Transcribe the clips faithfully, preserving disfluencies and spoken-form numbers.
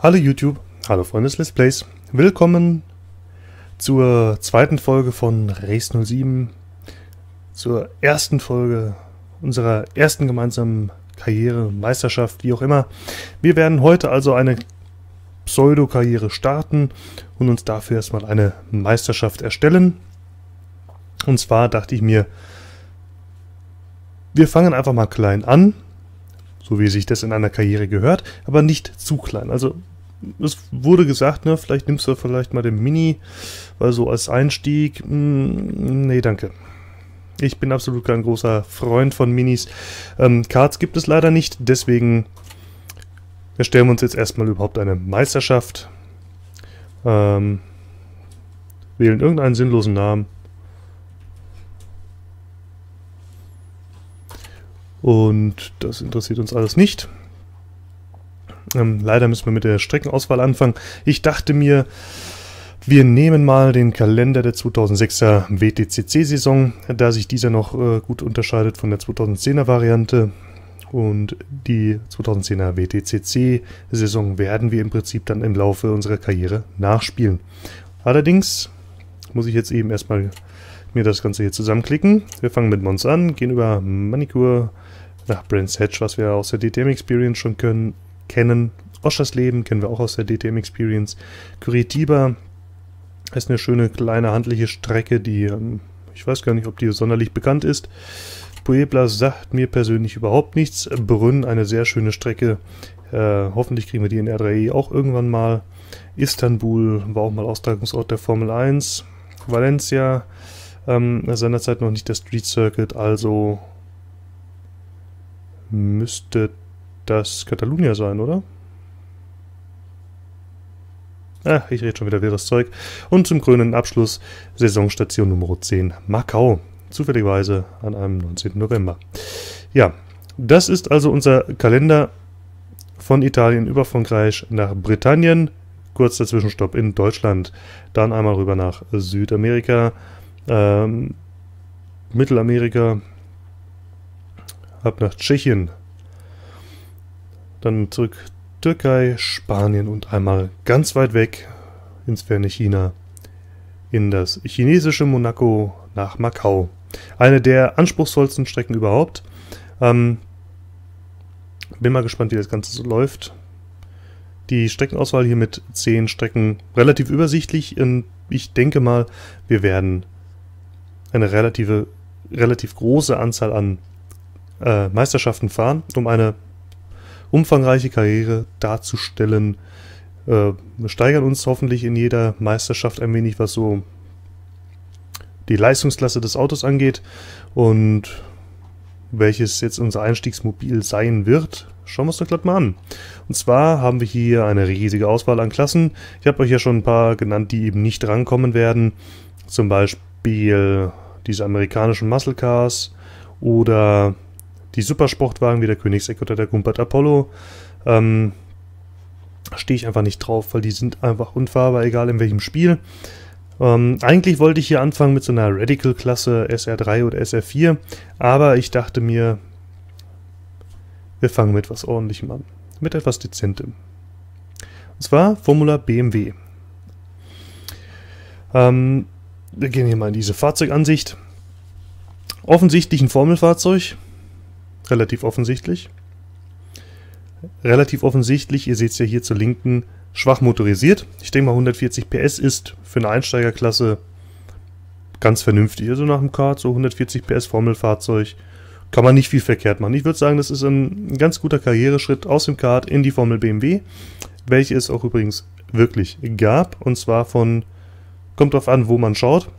Hallo YouTube, hallo Freunde des Let's Plays, willkommen zur zweiten Folge von Race null sieben, zur ersten Folge unserer ersten gemeinsamen Karriere, Meisterschaft, wie auch immer. Wir werden heute also eine Pseudo-Karriere starten und uns dafür erstmal eine Meisterschaft erstellen. Und zwar dachte ich mir, wir fangen einfach mal klein an, so wie sich das in einer Karriere gehört, aber nicht zu klein. Also es wurde gesagt, ne, vielleicht nimmst du vielleicht mal den Mini, weil so als Einstieg, mh, nee, danke. Ich bin absolut kein großer Freund von Minis. Ähm, Karts gibt es leider nicht, deswegen erstellen wir uns jetzt erstmal überhaupt eine Meisterschaft. Ähm, wählen irgendeinen sinnlosen Namen. Und das interessiert uns alles nicht. Ähm, leider müssen wir mit der Streckenauswahl anfangen. Ich dachte mir, wir nehmen mal den Kalender der zweitausendsechser W T C C-Saison, da sich dieser noch äh, gut unterscheidet von der zweitausendzehner-Variante. Und die zweitausendzehner W T C C-Saison werden wir im Prinzip dann im Laufe unserer Karriere nachspielen. Allerdings muss ich jetzt eben erstmal mir das Ganze hier zusammenklicken. Wir fangen mit Monza an, gehen über Magny-Cours nach Brands Hatch, was wir aus der D T M Experience schon können, kennen. Oschersleben kennen wir auch aus der D T M Experience. Curitiba ist eine schöne kleine handliche Strecke, die ich weiß gar nicht, ob die sonderlich bekannt ist. Puebla sagt mir persönlich überhaupt nichts. Brünn, eine sehr schöne Strecke. Äh, hoffentlich kriegen wir die in R drei E auch irgendwann mal. Istanbul war auch mal Austragungsort der Formel eins. Valencia, ähm, seinerzeit noch nicht der Street Circuit, also müsste das Katalunia sein, oder? Ach, ich rede schon wieder wirres Zeug. Und zum krönenden Abschluss Saisonstation Nummer zehn, Macau. Zufälligerweise an einem neunzehnten November. Ja, das ist also unser Kalender von Italien über Frankreich nach Britannien. Kurz der Zwischenstopp in Deutschland. Dann einmal rüber nach Südamerika, ähm, Mittelamerika, ab nach Tschechien. Dann zurück Türkei, Spanien und einmal ganz weit weg ins ferne China, in das chinesische Monaco, nach Macau. Eine der anspruchsvollsten Strecken überhaupt. Ähm, bin mal gespannt, wie das Ganze so läuft. Die Streckenauswahl hier mit zehn Strecken relativ übersichtlich. Und ich denke mal, wir werden eine relative, relativ große Anzahl an äh, Meisterschaften fahren, um eine umfangreiche Karriere darzustellen. Äh, wir steigern uns hoffentlich in jeder Meisterschaft ein wenig, was so die Leistungsklasse des Autos angeht, und welches jetzt unser Einstiegsmobil sein wird, schauen wir uns doch gleich mal an. Und zwar haben wir hier eine riesige Auswahl an Klassen. Ich habe euch ja schon ein paar genannt, die eben nicht rankommen werden. Zum Beispiel diese amerikanischen Muscle Cars oder die Supersportwagen wie der Koenigsegg oder der Gumpert Apollo. Ähm, stehe ich einfach nicht drauf, weil die sind einfach unfahrbar, egal in welchem Spiel. Ähm, eigentlich wollte ich hier anfangen mit so einer Radical-Klasse S R drei oder S R vier, aber ich dachte mir, wir fangen mit etwas Ordentlichem an, mit etwas Dezentem. Und zwar Formula B M W. Ähm, wir gehen hier mal in diese Fahrzeugansicht. Offensichtlich ein Formelfahrzeug, relativ offensichtlich. Relativ offensichtlich, ihr seht es ja hier zur Linken, schwach motorisiert. Ich denke mal, hundertvierzig P S ist für eine Einsteigerklasse ganz vernünftig. Also nach dem Kart, so hundertvierzig P S Formelfahrzeug, kann man nicht viel verkehrt machen. Ich würde sagen, das ist ein ganz guter Karriereschritt aus dem Kart in die Formel B M W, welche es auch übrigens wirklich gab. Und zwar von, kommt drauf an, wo man schaut,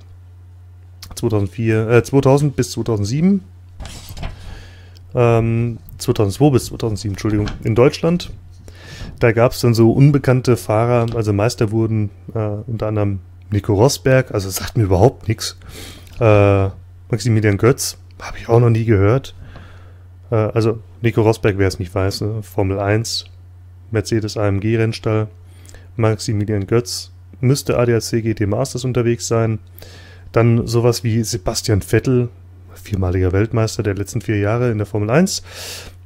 zweitausendvier, äh, zweitausend bis zweitausendsieben, ähm, zweitausendzwei bis zweitausendsieben, Entschuldigung, in Deutschland. Da gab es dann so unbekannte Fahrer, also Meister wurden äh, unter anderem Nico Rosberg, also das sagt mir überhaupt nichts. Äh, Maximilian Götz, habe ich auch noch nie gehört. Äh, also Nico Rosberg, wer es nicht weiß, ne? Formel eins, Mercedes A M G Rennstall. Maximilian Götz müsste A D A C G T Masters unterwegs sein. Dann sowas wie Sebastian Vettel, viermaliger Weltmeister der letzten vier Jahre in der Formel eins.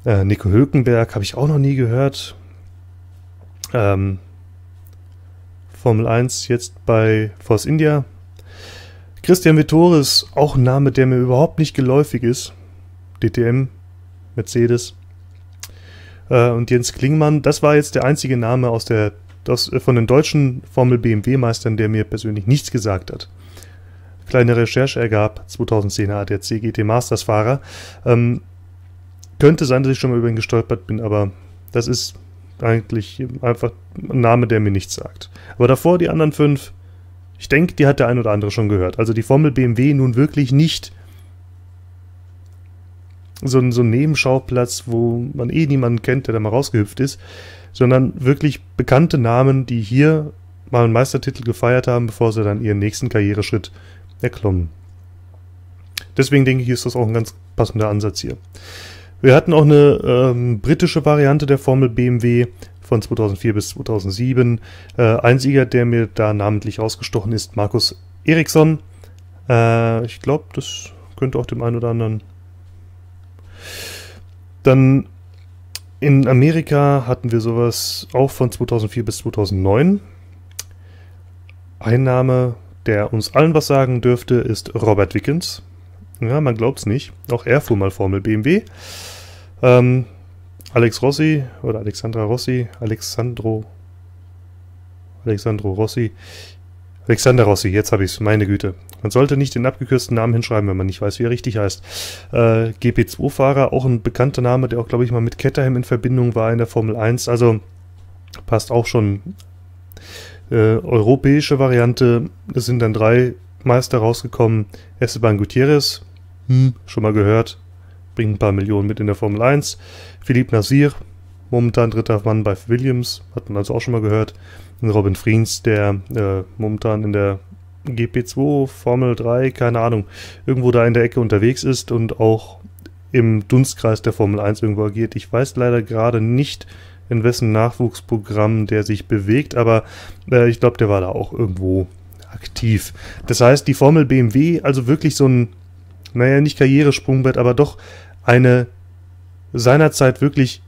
Äh, Nico Hülkenberg habe ich auch noch nie gehört. Ähm, Formel eins jetzt bei Force India. Christian Vietoris, auch ein Name, der mir überhaupt nicht geläufig ist. D T M, Mercedes. Äh, und Jens Klingmann, das war jetzt der einzige Name aus der, aus, von den deutschen Formel B M W Meistern, der mir persönlich nichts gesagt hat. Kleine Recherche ergab, zweitausendzehner A D A C G T Masters Fahrer. Ähm, könnte sein, dass ich schon mal über ihn gestolpert bin, aber das ist eigentlich einfach ein Name, der mir nichts sagt. Aber davor die anderen fünf, ich denke, die hat der ein oder andere schon gehört. Also die Formel B M W nun wirklich nicht so ein, so ein Nebenschauplatz, wo man eh niemanden kennt, der da mal rausgehüpft ist, sondern wirklich bekannte Namen, die hier mal einen Meistertitel gefeiert haben, bevor sie dann ihren nächsten Karriereschritt erklommen. Deswegen denke ich, ist das auch ein ganz passender Ansatz hier. Wir hatten auch eine ähm, britische Variante der Formel B M W von zweitausendvier bis zweitausendsieben. Äh, ein Sieger, der mir da namentlich ausgestochen ist, Marcus Ericsson. Äh, ich glaube, das könnte auch dem einen oder anderen. Dann in Amerika hatten wir sowas auch von zweitausendvier bis zweitausendneun. Ein Name, der uns allen was sagen dürfte, ist Robert Wickens. Ja, man glaubt es nicht. Auch er fuhr mal Formel B M W. Ähm, Alex Rossi oder Alexandra Rossi, Alexandro, Alexandro Rossi, Alexander Rossi, jetzt habe ich es, meine Güte. Man sollte nicht den abgekürzten Namen hinschreiben, wenn man nicht weiß, wie er richtig heißt. Äh, G P zwei Fahrer, auch ein bekannter Name, der auch, glaube ich, mal mit Caterham in Verbindung war in der Formel eins. Also passt auch schon. Äh, europäische Variante, es sind dann drei Meister rausgekommen. Esteban Gutierrez, hm, schon mal gehört, bringt ein paar Millionen mit in der Formel eins. Philippe Nasir, momentan dritter Mann bei Williams, hat man also auch schon mal gehört. Und Robin Friens, der äh, momentan in der G P zwei, Formel drei, keine Ahnung, irgendwo da in der Ecke unterwegs ist und auch im Dunstkreis der Formel eins irgendwo agiert. Ich weiß leider gerade nicht, in wessen Nachwuchsprogramm der sich bewegt, aber äh, ich glaube, der war da auch irgendwo aktiv. Das heißt, die Formel B M W, also wirklich so ein, naja, nicht Karrieresprungbrett, aber doch eine seinerzeit wirklich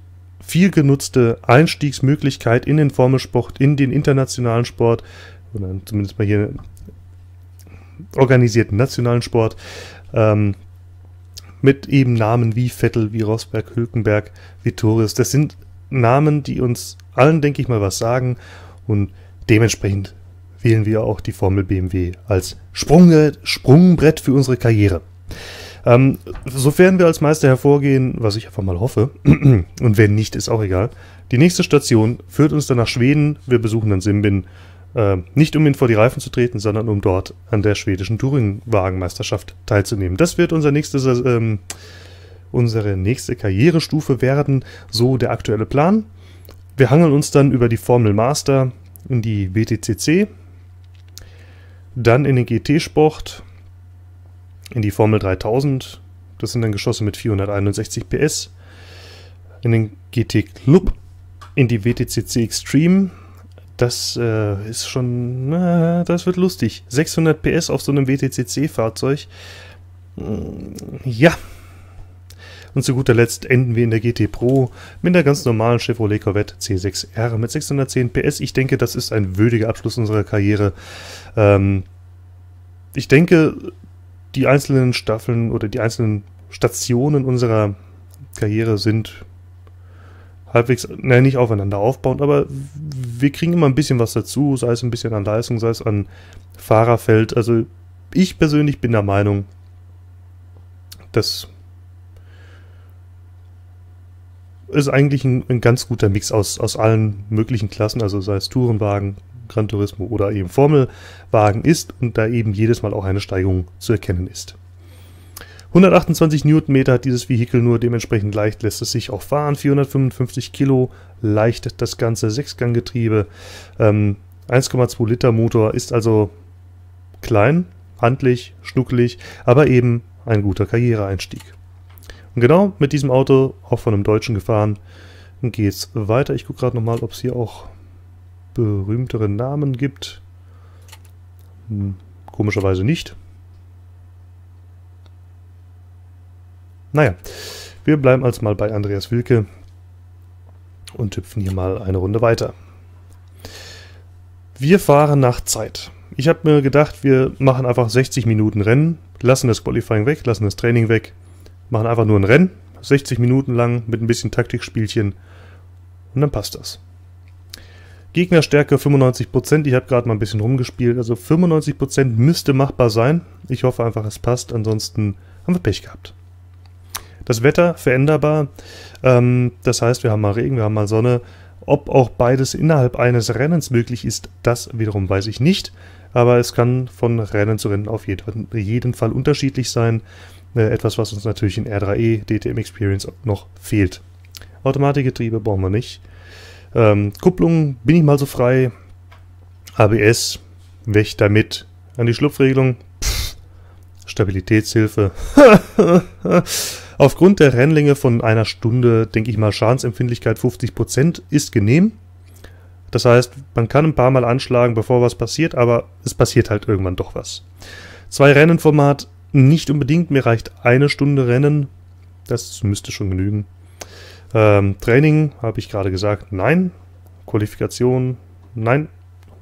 viel genutzte Einstiegsmöglichkeit in den Formelsport, in den internationalen Sport, oder zumindest mal hier organisierten nationalen Sport, ähm, mit eben Namen wie Vettel, wie Rosberg, Hülkenberg, Vietoris. Das sind Namen, die uns allen, denke ich mal, was sagen, und dementsprechend wählen wir auch die Formel B M W als Sprung, Sprungbrett für unsere Karriere. Ähm, sofern wir als Meister hervorgehen, was ich einfach mal hoffe, und wenn nicht, ist auch egal. Die nächste Station führt uns dann nach Schweden. Wir besuchen dann Simbin, äh, nicht um ihn vor die Reifen zu treten, sondern um dort an der schwedischen Touring-Wagenmeisterschaft teilzunehmen. Das wird unser nächstes... Ähm, unsere nächste Karrierestufe werden, so der aktuelle Plan. Wir hangeln uns dann über die Formel Master in die W T C C, dann in den G T-Sport, in die Formel dreitausend, das sind dann Geschosse mit vierhunderteinundsechzig P S, in den G T-Club, in die W T C C Extreme, das äh, ist schon, na, das wird lustig, sechshundert P S auf so einem W T C C-Fahrzeug, ja. Und zu guter Letzt enden wir in der G T Pro mit der ganz normalen Chevrolet Corvette C sechs R mit sechshundertzehn P S. Ich denke, das ist ein würdiger Abschluss unserer Karriere. Ähm, ich denke, die einzelnen Staffeln oder die einzelnen Stationen unserer Karriere sind halbwegs, nein, nicht aufeinander aufbauend, aber wir kriegen immer ein bisschen was dazu, sei es ein bisschen an Leistung, sei es an Fahrerfeld. Also ich persönlich bin der Meinung, dass ist eigentlich ein, ein ganz guter Mix aus, aus allen möglichen Klassen, also sei es Tourenwagen, Gran Turismo oder eben Formelwagen ist und da eben jedes Mal auch eine Steigung zu erkennen ist. hundertachtundzwanzig Newtonmeter hat dieses Vehikel nur, dementsprechend leicht lässt es sich auch fahren, vierhundertfünfundfünfzig Kilo leicht das ganze, Sechsganggetriebe, ähm, eins Komma zwei Liter Motor, ist also klein, handlich, schnuckelig, aber eben ein guter Karriereeinstieg. Und genau mit diesem Auto, auch von einem Deutschen gefahren, geht's weiter. Ich gucke gerade nochmal, ob es hier auch berühmtere Namen gibt. Hm, komischerweise nicht. Naja, wir bleiben also mal bei Andreas Wilke und hüpfen hier mal eine Runde weiter. Wir fahren nach Zeit. Ich habe mir gedacht, wir machen einfach sechzig Minuten Rennen, lassen das Qualifying weg, lassen das Training weg, machen einfach nur ein Rennen, sechzig Minuten lang mit ein bisschen Taktikspielchen und dann passt das. Gegnerstärke fünfundneunzig Prozent, ich habe gerade mal ein bisschen rumgespielt, also fünfundneunzig Prozent müsste machbar sein. Ich hoffe einfach, es passt, ansonsten haben wir Pech gehabt. Das Wetter veränderbar, das heißt, wir haben mal Regen, wir haben mal Sonne. Ob auch beides innerhalb eines Rennens möglich ist, das wiederum weiß ich nicht. Aber es kann von Rennen zu Rennen auf jeden Fall unterschiedlich sein. Etwas, was uns natürlich in R drei E, D T M Experience noch fehlt. Automatikgetriebe brauchen wir nicht. Ähm, Kupplung bin ich mal so frei. A B S, weg damit. An die Schlupfregelung. Pff, Stabilitätshilfe. Aufgrund der Rennlänge von einer Stunde, denke ich mal, Schadensempfindlichkeit fünfzig Prozent ist genehm. Das heißt, man kann ein paar Mal anschlagen, bevor was passiert, aber es passiert halt irgendwann doch was. Zwei Rennenformat nicht unbedingt, mir reicht eine Stunde Rennen. Das müsste schon genügen. Ähm, Training, habe ich gerade gesagt, nein. Qualifikation, nein.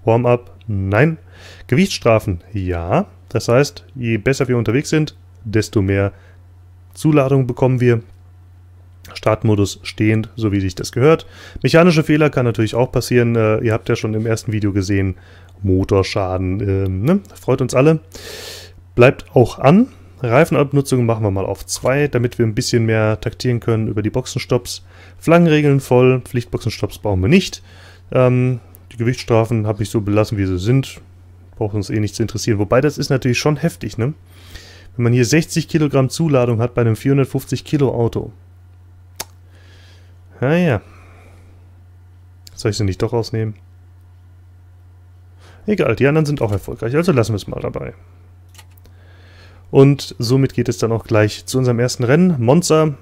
Warm-up, nein. Gewichtsstrafen, ja. Das heißt, je besser wir unterwegs sind, desto mehr Zuladung bekommen wir. Startmodus stehend, so wie sich das gehört. Mechanische Fehler kann natürlich auch passieren. Äh, ihr habt ja schon im ersten Video gesehen, Motorschaden, äh, ne? Freut uns alle. Bleibt auch an. Reifenabnutzung machen wir mal auf zwei, damit wir ein bisschen mehr taktieren können über die Boxenstopps. Flaggenregeln voll, Pflichtboxenstopps brauchen wir nicht. Ähm, die Gewichtsstrafen habe ich so belassen, wie sie sind. Braucht uns eh nicht zu interessieren. Wobei, das ist natürlich schon heftig, ne? Wenn man hier sechzig Kilogramm Zuladung hat bei einem vierhundertfünfzig Kilo Auto. Naja. Soll ich sie nicht doch rausnehmen? Egal, die anderen sind auch erfolgreich, also lassen wir es mal dabei. Und somit geht es dann auch gleich zu unserem ersten Rennen, Monza.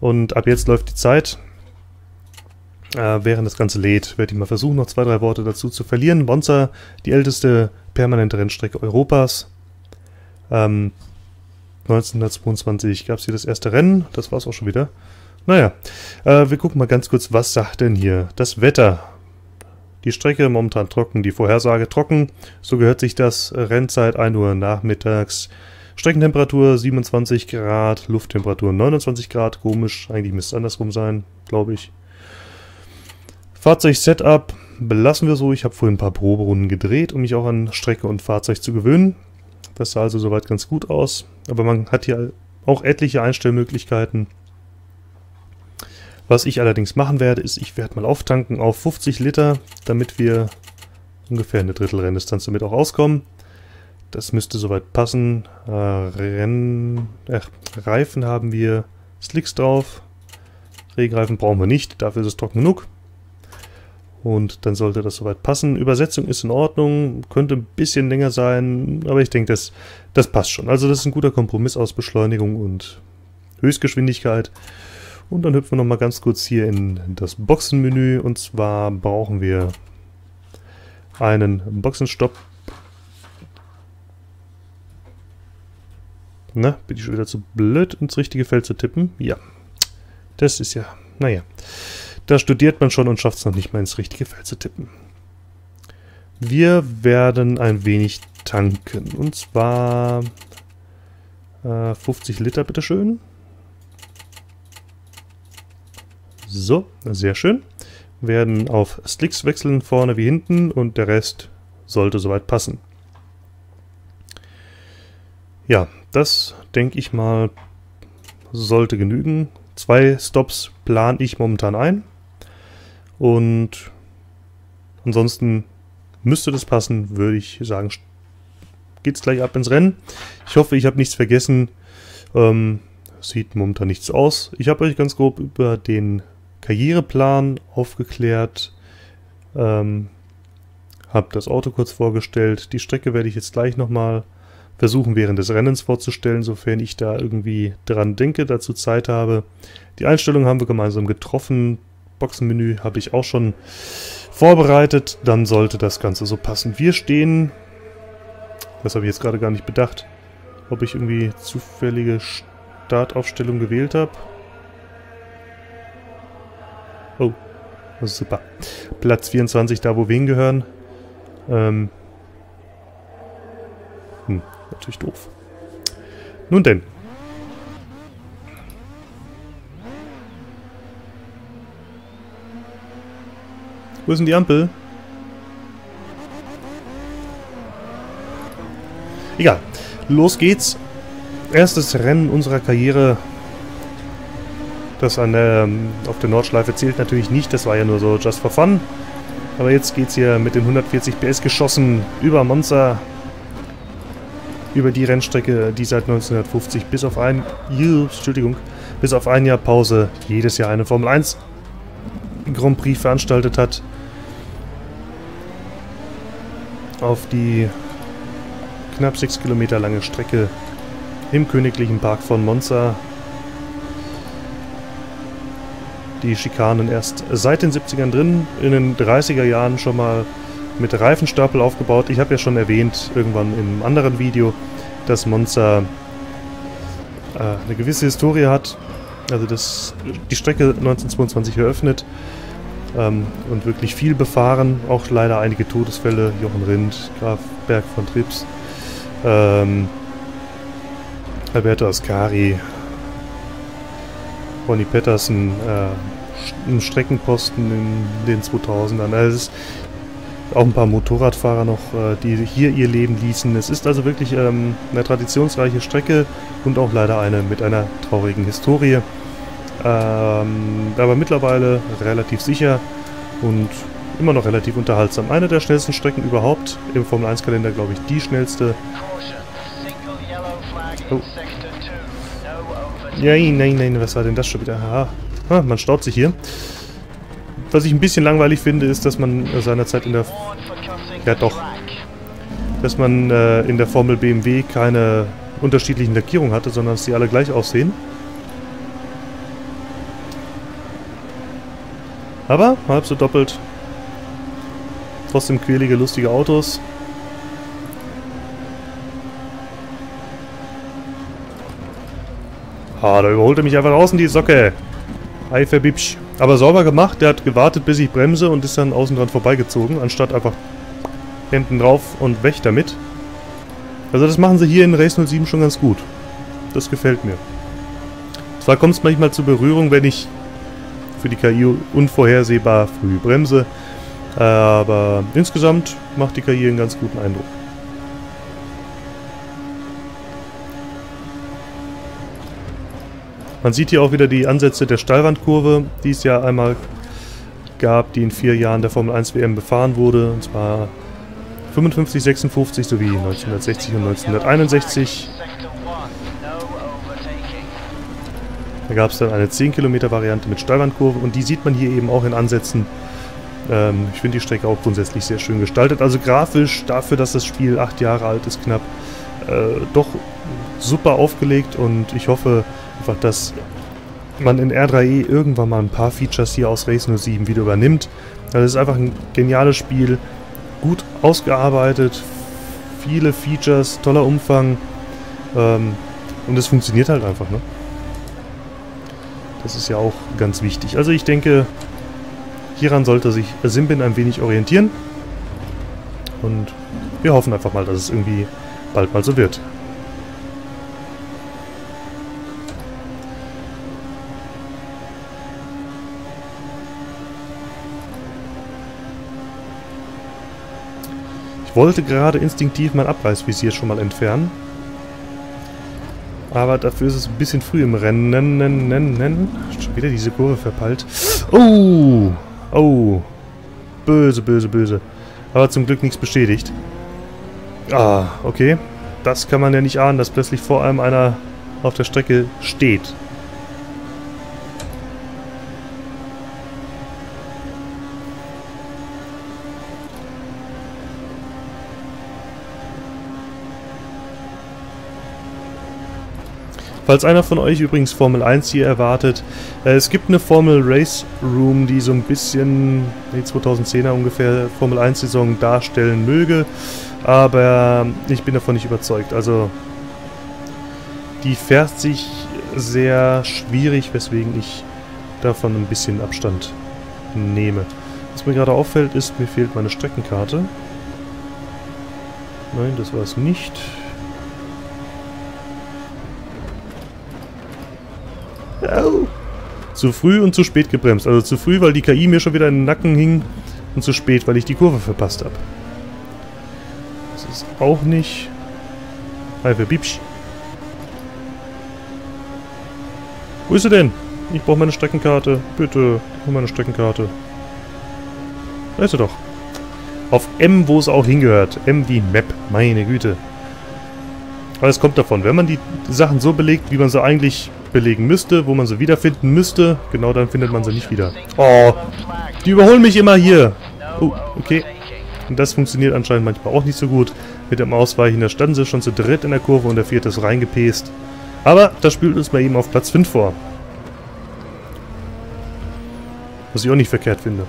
Und ab jetzt läuft die Zeit. Äh, während das Ganze lädt, werde ich mal versuchen, noch zwei, drei Worte dazu zu verlieren. Monza, die älteste permanente Rennstrecke Europas. Ähm, neunzehnhundertzweiundzwanzig gab es hier das erste Rennen. Das war es auch schon wieder. Naja, äh, wir gucken mal ganz kurz, was sagt denn hier das Wetter? Die Strecke momentan trocken, die Vorhersage trocken. So gehört sich das. Rennzeit ein Uhr nachmittags. Streckentemperatur siebenundzwanzig Grad, Lufttemperatur neunundzwanzig Grad. Komisch, eigentlich müsste es andersrum sein, glaube ich. Fahrzeug-Setup belassen wir so. Ich habe vorhin ein paar Proberunden gedreht, um mich auch an Strecke und Fahrzeug zu gewöhnen. Das sah also soweit ganz gut aus. Aber man hat hier auch etliche Einstellmöglichkeiten. Was ich allerdings machen werde, ist, ich werde mal auftanken auf fünfzig Liter, damit wir ungefähr eine Drittel Renndistanz damit auch auskommen. Das müsste soweit passen. Äh, Renn, äh, Reifen haben wir Slicks drauf. Regenreifen brauchen wir nicht, dafür ist es trocken genug. Und dann sollte das soweit passen. Übersetzung ist in Ordnung, könnte ein bisschen länger sein, aber ich denke, das, das passt schon. Also das ist ein guter Kompromiss aus Beschleunigung und Höchstgeschwindigkeit. Und dann hüpfen wir nochmal ganz kurz hier in das Boxenmenü. Und zwar brauchen wir einen Boxenstopp. Na, bin ich schon wieder zu blöd, ins richtige Feld zu tippen? Ja, das ist ja, naja, da studiert man schon und schafft es noch nicht mal ins richtige Feld zu tippen. Wir werden ein wenig tanken. Und zwar äh, fünfzig Liter, bitteschön. So, sehr schön. Werden auf Slicks wechseln, vorne wie hinten, und der Rest sollte soweit passen. Ja, das, denke ich mal, sollte genügen. Zwei Stops plane ich momentan ein. Und ansonsten müsste das passen, würde ich sagen, geht's gleich ab ins Rennen. Ich hoffe, ich habe nichts vergessen. Ähm, sieht momentan nichts aus. Ich habe euch ganz grob über den Karriereplan aufgeklärt, ähm, habe das Auto kurz vorgestellt. Die Strecke werde ich jetzt gleich nochmal versuchen, während des Rennens vorzustellen, sofern ich da irgendwie dran denke, dazu Zeit habe. Die Einstellungen haben wir gemeinsam getroffen, Boxenmenü habe ich auch schon vorbereitet, dann sollte das Ganze so passen. Wir stehen, das habe ich jetzt gerade gar nicht bedacht, ob ich irgendwie zufällige Startaufstellung gewählt habe. Oh, super. Platz vierundzwanzig, da wo wir hingehören. Ähm. Hm, natürlich doof. Nun denn. Wo ist denn die Ampel? Egal. Los geht's. Erstes Rennen unserer Karriere. Das an der, auf der Nordschleife zählt natürlich nicht. Das war ja nur so just for fun. Aber jetzt geht's hier mit den hundertvierzig PS geschossen über Monza. Über die Rennstrecke, die seit neunzehnhundertfünfzig bis auf ein... Entschuldigung. Bis auf ein Jahr Pause jedes Jahr eine Formel eins Grand Prix veranstaltet hat. Auf die knapp sechs Kilometer lange Strecke im Königlichen Park von Monza. Die Schikanen erst seit den siebzigern drin, in den dreißiger Jahren schon mal mit Reifenstapel aufgebaut. Ich habe ja schon erwähnt, irgendwann im anderen Video, dass Monza äh, eine gewisse Historie hat. Also das, die Strecke neunzehnhundertzweiundzwanzig eröffnet ähm, und wirklich viel befahren. Auch leider einige Todesfälle. Jochen Rindt, Graf Berg von Trips, ähm, Alberto Ascari, Ronnie Peterson, äh, im Streckenposten in den zweitausendern. Also es ist auch ein paar Motorradfahrer noch, äh, die hier ihr Leben ließen. Es ist also wirklich ähm, eine traditionsreiche Strecke und auch leider eine mit einer traurigen Historie. Ähm, aber mittlerweile relativ sicher und immer noch relativ unterhaltsam. Eine der schnellsten Strecken überhaupt. Im Formel eins Kalender glaube ich die schnellste. Oh. Nein, nein, nein, was war denn das schon wieder? Ha. Ha, man staut sich hier. Was ich ein bisschen langweilig finde, ist, dass man seinerzeit in der... Ja doch. Dass man äh, in der Formel B M W keine unterschiedlichen Lackierungen hatte, sondern dass die alle gleich aussehen. Aber halb so doppelt. Trotzdem quälige, lustige Autos. Ah, da überholt er mich einfach außen die Socke. Ei, verbibsch. Aber sauber gemacht, der hat gewartet, bis ich bremse und ist dann außen dran vorbeigezogen, anstatt einfach hinten drauf und weg damit. Also das machen sie hier in Race null sieben schon ganz gut. Das gefällt mir. Zwar kommt es manchmal zu Berührung, wenn ich für die K I unvorhersehbar früh bremse, aber insgesamt macht die K I einen ganz guten Eindruck. Man sieht hier auch wieder die Ansätze der Steilwandkurve, die es ja einmal gab, die in vier Jahren der Formel eins W M befahren wurde. Und zwar fünfundfünfzig, sechsundfünfzig sowie neunzehnhundertsechzig und neunzehnhunderteinundsechzig. Da gab es dann eine zehn Kilometer Variante mit Steilwandkurve und die sieht man hier eben auch in Ansätzen. Ähm, ich finde die Strecke auch grundsätzlich sehr schön gestaltet. Also grafisch dafür, dass das Spiel acht Jahre alt ist, knapp äh, doch super aufgelegt und ich hoffe einfach, dass man in R drei E irgendwann mal ein paar Features hier aus Race null sieben wieder übernimmt. Also es ist einfach ein geniales Spiel, gut ausgearbeitet, viele Features, toller Umfang ähm, und es funktioniert halt einfach, ne? Das ist ja auch ganz wichtig. Also ich denke, hieran sollte sich Simbin ein wenig orientieren und wir hoffen einfach mal, dass es irgendwie bald mal so wird. Ich wollte gerade instinktiv mein Abreißvisier schon mal entfernen. Aber dafür ist es ein bisschen früh im Rennen. Nennen, nennen, nennen. Schon wieder diese Kurve verpeilt. Oh! Oh! Böse, böse, böse. Aber zum Glück nichts beschädigt. Ah, okay. Das kann man ja nicht ahnen, dass plötzlich vor allem einer auf der Strecke steht. Falls einer von euch übrigens Formel eins hier erwartet, äh, es gibt eine Formel Race Room, die so ein bisschen die zweitausendzehner ungefähr Formel eins Saison darstellen möge, aber ich bin davon nicht überzeugt. Also die fährt sich sehr schwierig, weswegen ich davon ein bisschen Abstand nehme. Was mir gerade auffällt ist, mir fehlt meine Streckenkarte. Nein, das war es nicht. Au. Zu früh und zu spät gebremst. Also zu früh, weil die K I mir schon wieder in den Nacken hing. Und zu spät, weil ich die Kurve verpasst habe. Das ist auch nicht... Halbe Bipsch. Wo ist sie denn? Ich brauche meine Streckenkarte. Bitte, hol meine Streckenkarte. Da ist sie doch. Auf M, wo es auch hingehört. M wie Map. Meine Güte. Aber es kommt davon. Wenn man die Sachen so belegt, wie man sie eigentlich belegen müsste, wo man sie wiederfinden müsste, genau dann findet man sie nicht wieder. Oh, die überholen mich immer hier. Oh, okay. Und das funktioniert anscheinend manchmal auch nicht so gut. Mit dem Ausweichen, da standen sie schon zu dritt in der Kurve und der vierte ist reingepest. Aber das spült uns mal eben auf Platz fünf vor. Was ich auch nicht verkehrt finde.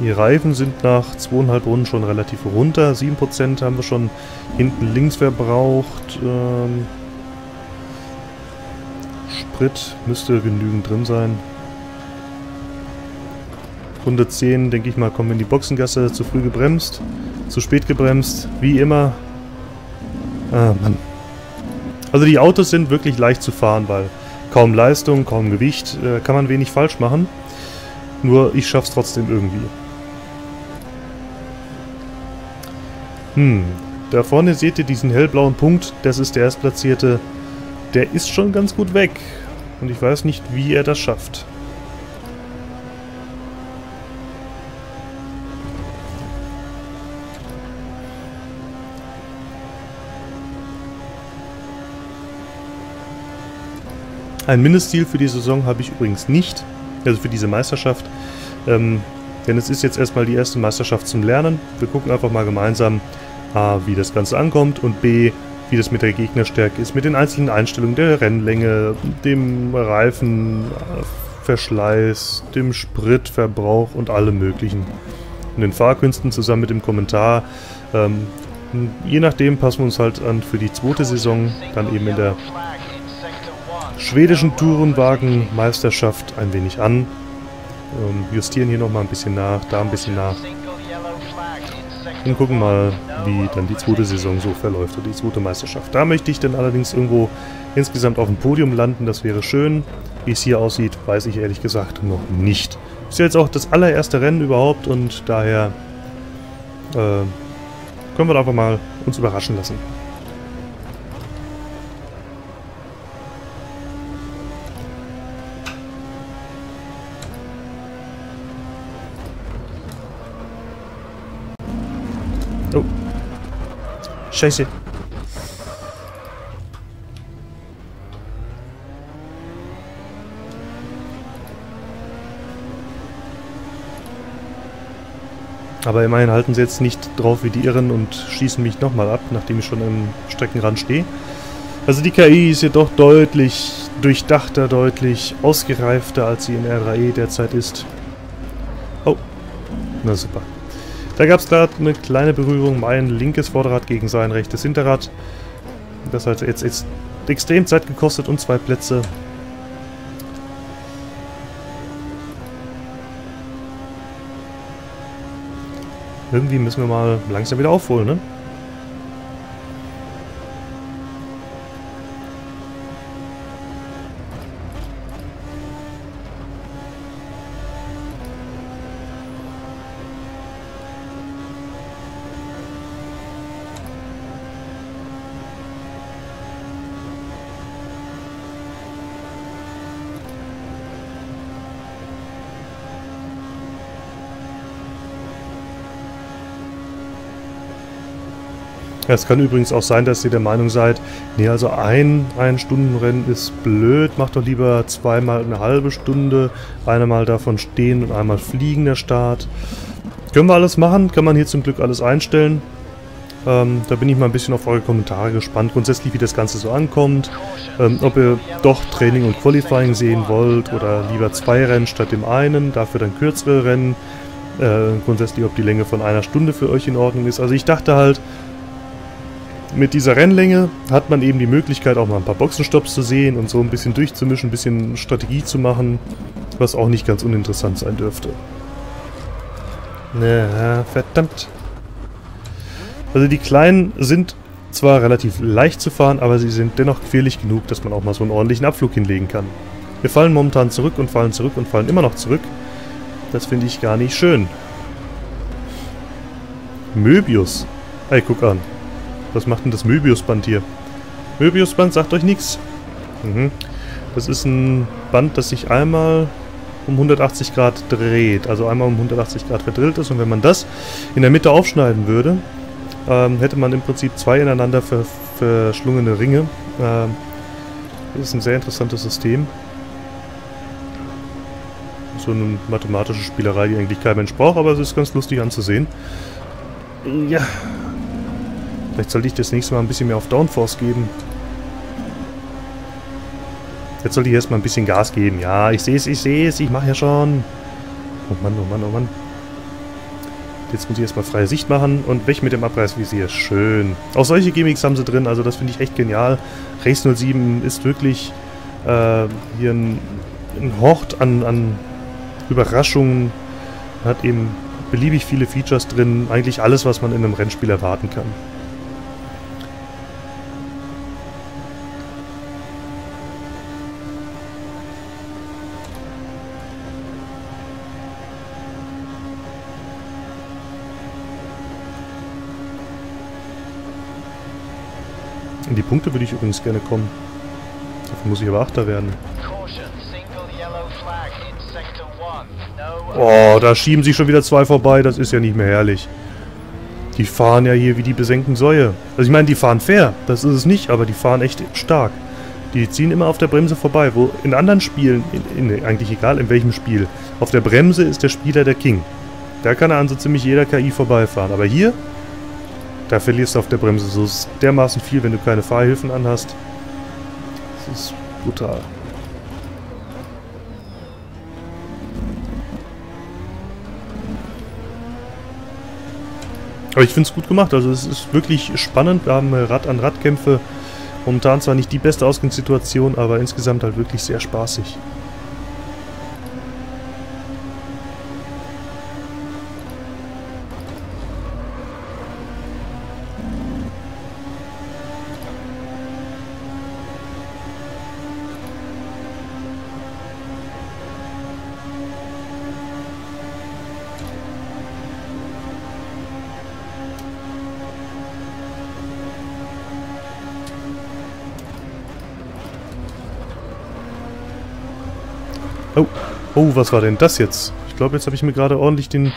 Die Reifen sind nach zweieinhalb Runden schon relativ runter. sieben Prozent haben wir schon hinten links verbraucht. Ähm, Sprit müsste genügend drin sein. Runde zehn, denke ich mal, kommen wir in die Boxengasse. Zu früh gebremst, zu spät gebremst, wie immer. Ah, Mann. Also die Autos sind wirklich leicht zu fahren, weil kaum Leistung, kaum Gewicht, äh, kann man wenig falsch machen. Nur ich schaff's trotzdem irgendwie. Hm, da vorne seht ihr diesen hellblauen Punkt, das ist der Erstplatzierte. Der ist schon ganz gut weg. Und ich weiß nicht, wie er das schafft. Ein Mindestziel für die Saison habe ich übrigens nicht. Also für diese Meisterschaft. Ähm, denn es ist jetzt erstmal die erste Meisterschaft zum Lernen. Wir gucken einfach mal gemeinsam A, wie das Ganze ankommt und B, wie das mit der Gegnerstärke ist, mit den einzelnen Einstellungen der Rennlänge, dem Reifenverschleiß, dem Spritverbrauch und allem möglichen. Und den Fahrkünsten zusammen mit dem Kommentar. Ähm, je nachdem passen wir uns halt an für die zweite Saison, dann eben in der schwedischen Tourenwagenmeisterschaft ein wenig an. Ähm, justieren hier nochmal ein bisschen nach, da ein bisschen nach. Und gucken mal, wie dann die zweite Saison so verläuft oder die zweite Meisterschaft. Da möchte ich dann allerdings irgendwo insgesamt auf dem Podium landen, das wäre schön. Wie es hier aussieht, weiß ich ehrlich gesagt noch nicht. Ist ja jetzt auch das allererste Rennen überhaupt und daher äh, können wir einfach mal uns überraschen lassen. Oh. Scheiße. Aber immerhin halten sie jetzt nicht drauf wie die Irren und schießen mich nochmal ab, nachdem ich schon am Streckenrand stehe. Also die K I ist jedoch deutlich durchdachter, deutlich ausgereifter, als sie in R drei E derzeit ist. Oh. Na super. Da gab es gerade eine kleine Berührung, mein linkes Vorderrad gegen sein rechtes Hinterrad. Das hat jetzt, jetzt extrem Zeit gekostet und zwei Plätze. Irgendwie müssen wir mal langsam wieder aufholen, ne? Es kann übrigens auch sein, dass ihr der Meinung seid, nee, also ein, ein Stundenrennen ist blöd, macht doch lieber zweimal eine halbe Stunde, einmal davon stehen und einmal fliegen der Start. Können wir alles machen, kann man hier zum Glück alles einstellen. Ähm, da bin ich mal ein bisschen auf eure Kommentare gespannt, grundsätzlich wie das Ganze so ankommt. Ähm, ob ihr doch Training und Qualifying sehen wollt oder lieber zwei Rennen statt dem einen, dafür dann kürzere Rennen. Äh, grundsätzlich, ob die Länge von einer Stunde für euch in Ordnung ist. Also ich dachte halt, mit dieser Rennlänge hat man eben die Möglichkeit, auch mal ein paar Boxenstopps zu sehen und so ein bisschen durchzumischen, ein bisschen Strategie zu machen, was auch nicht ganz uninteressant sein dürfte. Na, verdammt. Also die Kleinen sind zwar relativ leicht zu fahren, aber sie sind dennoch quirlig genug, dass man auch mal so einen ordentlichen Abflug hinlegen kann. Wir fallen momentan zurück und fallen zurück und fallen immer noch zurück. Das finde ich gar nicht schön. Möbius. Hey, guck an. Was macht denn das Möbius-Band hier? Möbius-Band sagt euch nichts. Mhm. Das ist ein Band, das sich einmal um hundertachtzig Grad dreht. Also einmal um hundertachtzig Grad verdrillt ist. Und wenn man das in der Mitte aufschneiden würde, ähm, hätte man im Prinzip zwei ineinander ver verschlungene Ringe. Ähm, das ist ein sehr interessantes System. So eine mathematische Spielerei, die eigentlich kein Mensch braucht, aber es ist ganz lustig anzusehen. Ja. Vielleicht sollte ich das nächste Mal ein bisschen mehr auf Downforce geben. Jetzt sollte ich erstmal ein bisschen Gas geben. Ja, ich sehe es, ich sehe es, ich mache ja schon. Oh Mann, oh Mann, oh Mann. Jetzt muss ich erstmal freie Sicht machen und weg mit dem Abreißvisier. Schön. Auch solche Gimmicks haben sie drin, also das finde ich echt genial. Race null sieben ist wirklich äh, hier ein, ein Hort an, an Überraschungen. Hat eben beliebig viele Features drin. Eigentlich alles, was man in einem Rennspiel erwarten kann. In die Punkte würde ich übrigens gerne kommen. Dafür muss ich aber Achter werden. Oh, da schieben sich schon wieder zwei vorbei. Das ist ja nicht mehr herrlich. Die fahren ja hier wie die besenkten Säue. Also ich meine, die fahren fair. Das ist es nicht, aber die fahren echt stark. Die ziehen immer auf der Bremse vorbei. Wo in anderen Spielen, in, in, eigentlich egal in welchem Spiel, auf der Bremse ist der Spieler der King. Da kann er an so ziemlich jeder K I vorbeifahren. Aber hier, da verlierst du auf der Bremse so dermaßen viel, wenn du keine Fahrhilfen anhast. Das ist brutal. Aber ich finde es gut gemacht, also es ist wirklich spannend. Wir haben Rad-an-Rad-Kämpfe. Momentan zwar nicht die beste Ausgangssituation, aber insgesamt halt wirklich sehr spaßig. Oh, oh, was war denn das jetzt? Ich glaube, jetzt habe ich mir gerade ordentlich den...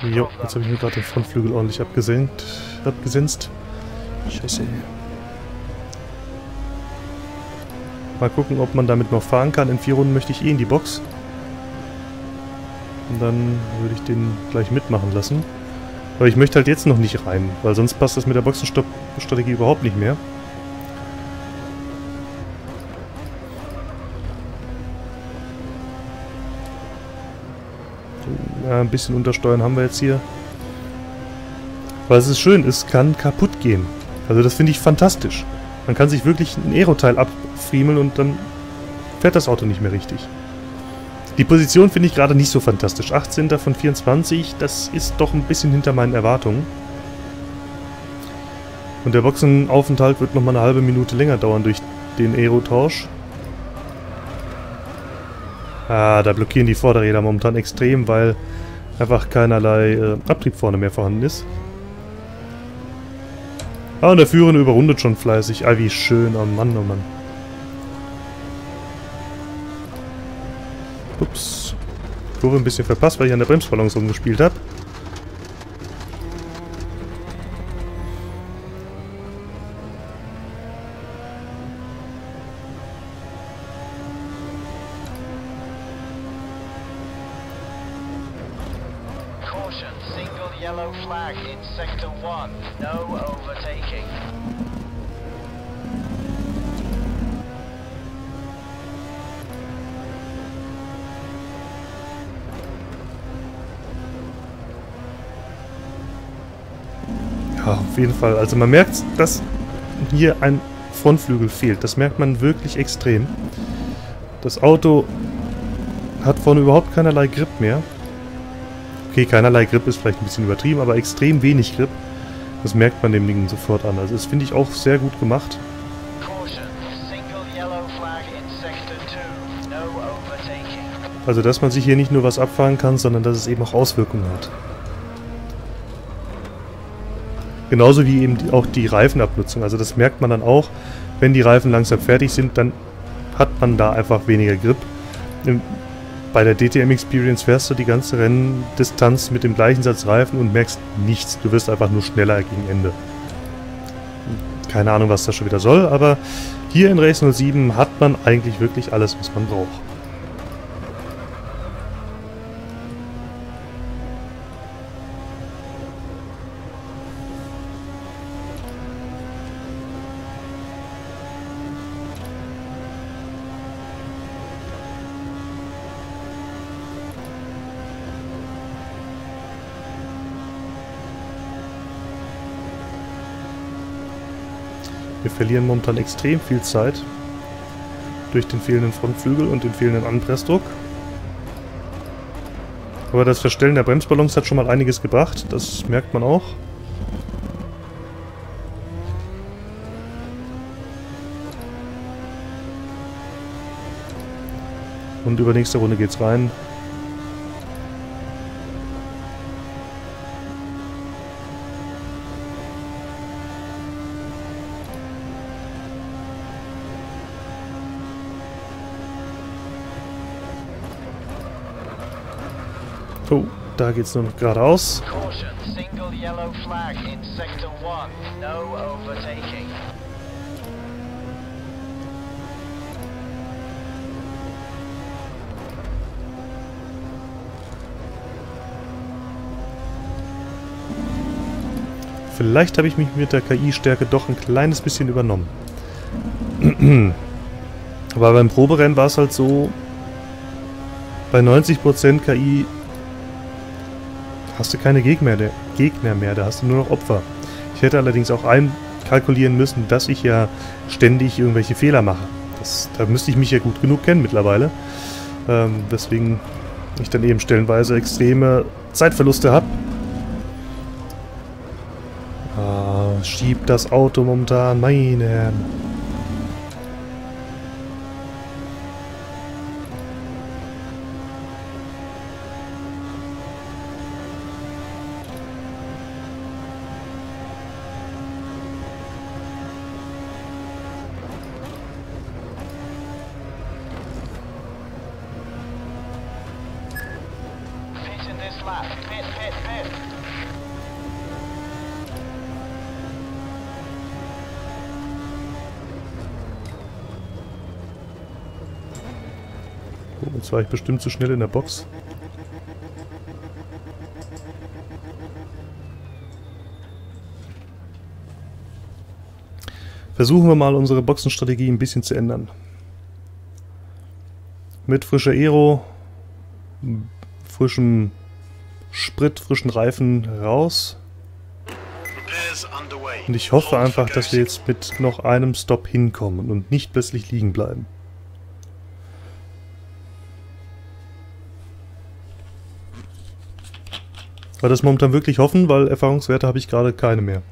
Jo, jetzt habe ich mir gerade den Frontflügel ordentlich abgesenkt, abgesenzt. Scheiße. Mal gucken, ob man damit noch fahren kann. In vier Runden möchte ich eh in die Box. Und dann würde ich den gleich mitmachen lassen. Aber ich möchte halt jetzt noch nicht rein, weil sonst passt das mit der Boxenstopp-Strategie überhaupt nicht mehr. Ein bisschen untersteuern haben wir jetzt hier. Weil es ist schön, es kann kaputt gehen. Also das finde ich fantastisch. Man kann sich wirklich ein Aeroteil abfriemeln und dann fährt das Auto nicht mehr richtig. Die Position finde ich gerade nicht so fantastisch. achtzehnter von vierundzwanzig, das ist doch ein bisschen hinter meinen Erwartungen. Und der Boxenaufenthalt wird nochmal eine halbe Minute länger dauern durch den Aerotausch. Ah, da blockieren die Vorderräder momentan extrem, weil einfach keinerlei äh, Abtrieb vorne mehr vorhanden ist. Ah, und der Führende überrundet schon fleißig. Ah, wie schön. Oh Mann, oh Mann. Ups. Kurve ein bisschen verpasst, weil ich an der Bremsbalance rumgespielt habe. Ja, auf jeden Fall. Also man merkt, dass hier ein Frontflügel fehlt. Das merkt man wirklich extrem. Das Auto hat vorne überhaupt keinerlei Grip mehr. Okay, keinerlei Grip ist vielleicht ein bisschen übertrieben, aber extrem wenig Grip. Das merkt man dem Ding sofort an. Also das finde ich auch sehr gut gemacht. Also dass man sich hier nicht nur was abfahren kann, sondern dass es eben auch Auswirkungen hat. Genauso wie eben auch die Reifenabnutzung. Also das merkt man dann auch, wenn die Reifen langsam fertig sind, dann hat man da einfach weniger Grip. Bei der D T M Experience fährst du die ganze Renndistanz mit dem gleichen Satz Reifen und merkst nichts. Du wirst einfach nur schneller gegen Ende. Keine Ahnung, was das schon wieder soll, aber hier in Race null sieben hat man eigentlich wirklich alles, was man braucht. Wir verlieren momentan extrem viel Zeit durch den fehlenden Frontflügel und den fehlenden Anpressdruck. Aber das Verstellen der Bremsbalance hat schon mal einiges gebracht, das merkt man auch. Und über nächste Runde geht's rein. Oh, da geht's nur noch geradeaus. Vielleicht habe ich mich mit der K I-Stärke doch ein kleines bisschen übernommen. Aber beim Proberennen war es halt so, bei neunzig Prozent K I hast du keine Gegner mehr, Gegner mehr, da hast du nur noch Opfer. Ich hätte allerdings auch einkalkulieren müssen, dass ich ja ständig irgendwelche Fehler mache. Das, da müsste ich mich ja gut genug kennen mittlerweile. Ähm, deswegen ich dann eben stellenweise extreme Zeitverluste habe. Ah, schiebt das Auto momentan, meine Herren. Jetzt war ich bestimmt zu schnell in der Box. Versuchen wir mal, unsere Boxenstrategie ein bisschen zu ändern. Mit frischer Aero, frischem Sprit, frischen Reifen raus. Und ich hoffe einfach, dass wir jetzt mit noch einem Stop hinkommen und nicht plötzlich liegen bleiben. Weil das momentan wirklich hoffen, weil Erfahrungswerte habe ich gerade keine mehr.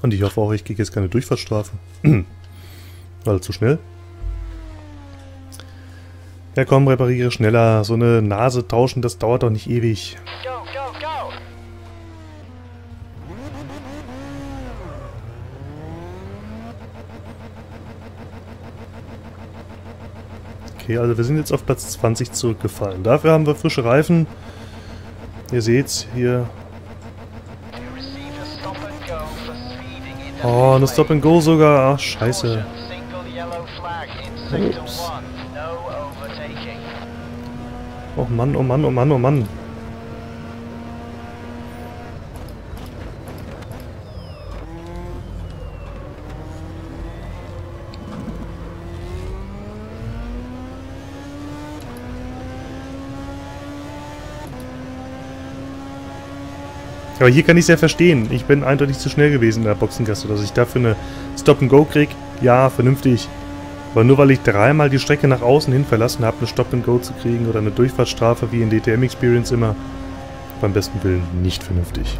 Und ich hoffe auch, ich kriege jetzt keine Durchfahrtsstrafe. Weil zu schnell. Ja komm, repariere schneller. So eine Nase tauschen, das dauert doch nicht ewig. Go, go, go. Okay, also wir sind jetzt auf Platz zwanzig zurückgefallen. Dafür haben wir frische Reifen. Ihr seht's hier. Oh, eine Stop and Go sogar. Ach, scheiße. Ups. Oh Mann, oh Mann, oh Mann, oh Mann. Aber hier kann ich es ja verstehen. Ich bin eindeutig zu schnell gewesen in der Boxengasse, dass ich dafür eine Stop-and-Go krieg. Ja, vernünftig. Aber nur weil ich dreimal die Strecke nach außen hin verlassen habe, eine Stop-and-Go zu kriegen oder eine Durchfahrtsstrafe wie in D T M Experience immer, beim besten Willen nicht vernünftig.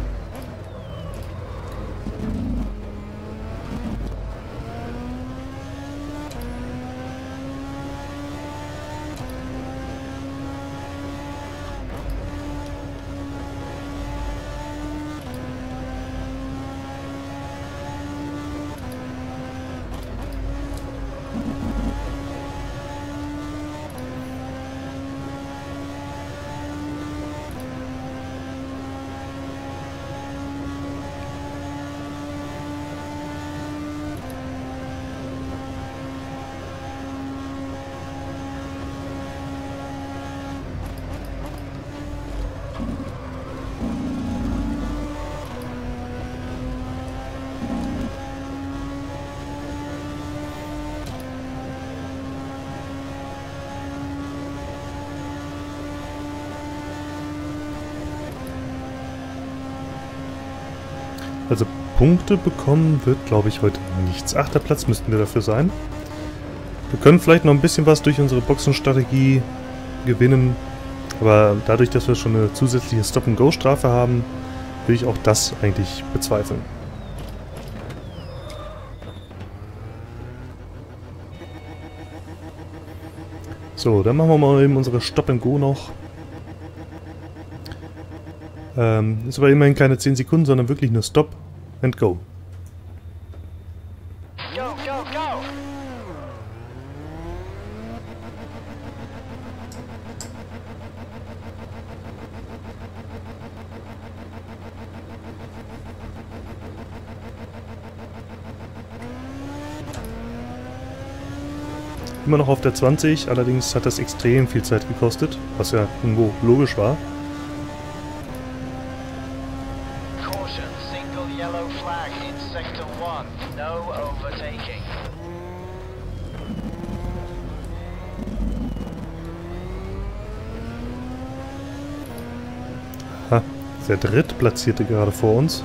Also Punkte bekommen wird, glaube ich, heute nichts. Achter Platz müssten wir dafür sein. Wir können vielleicht noch ein bisschen was durch unsere Boxenstrategie gewinnen. Aber dadurch, dass wir schon eine zusätzliche Stop-and-Go-Strafe haben, will ich auch das eigentlich bezweifeln. So, dann machen wir mal eben unsere Stop-and-Go noch. Ähm, ist aber immerhin keine zehn Sekunden, sondern wirklich nur Stop and Go. Go, go, go. Immer noch auf der zwanzig, allerdings hat das extrem viel Zeit gekostet, was ja irgendwo logisch war. Der Drittplatzierte gerade vor uns.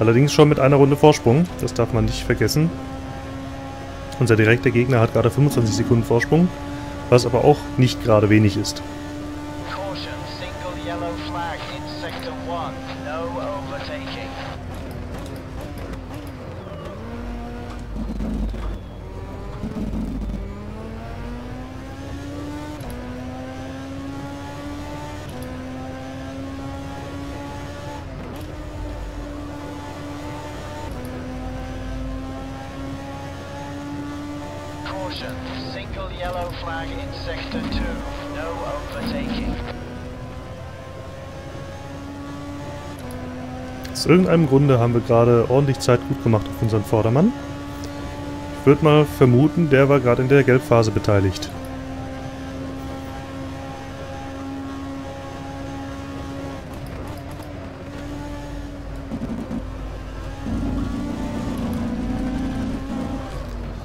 Allerdings schon mit einer Runde Vorsprung. Das darf man nicht vergessen. Unser direkter Gegner hat gerade fünfundzwanzig Sekunden Vorsprung, was aber auch nicht gerade wenig ist. Aus irgendeinem Grunde haben wir gerade ordentlich Zeit gut gemacht auf unseren Vordermann. Ich würde mal vermuten, der war gerade in der Gelbphase beteiligt.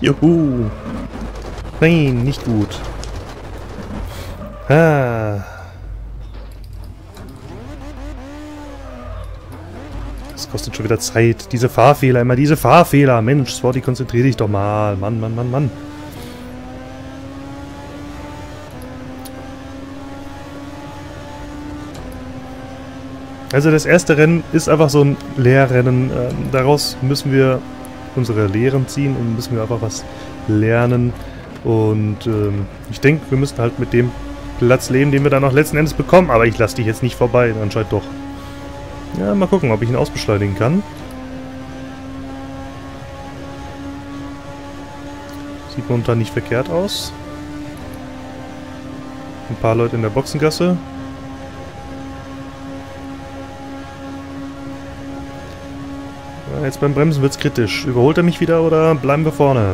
Juhu! Nein, nicht gut. Ah. Das kostet schon wieder Zeit. Diese Fahrfehler, immer diese Fahrfehler. Mensch, Swarty, konzentrier dich doch mal. Mann, Mann, Mann, Mann. Also das erste Rennen ist einfach so ein Lehrrennen. Daraus müssen wir unsere Lehren ziehen und müssen wir einfach was lernen. Und ähm, ich denke, wir müssen halt mit dem Platz leben, den wir dann auch letzten Endes bekommen. Aber ich lasse dich jetzt nicht vorbei, anscheinend doch. Ja, mal gucken, ob ich ihn ausbeschleunigen kann. Sieht momentan nicht verkehrt aus. Ein paar Leute in der Boxengasse. Ja, jetzt beim Bremsen wird's kritisch. Überholt er mich wieder oder bleiben wir vorne?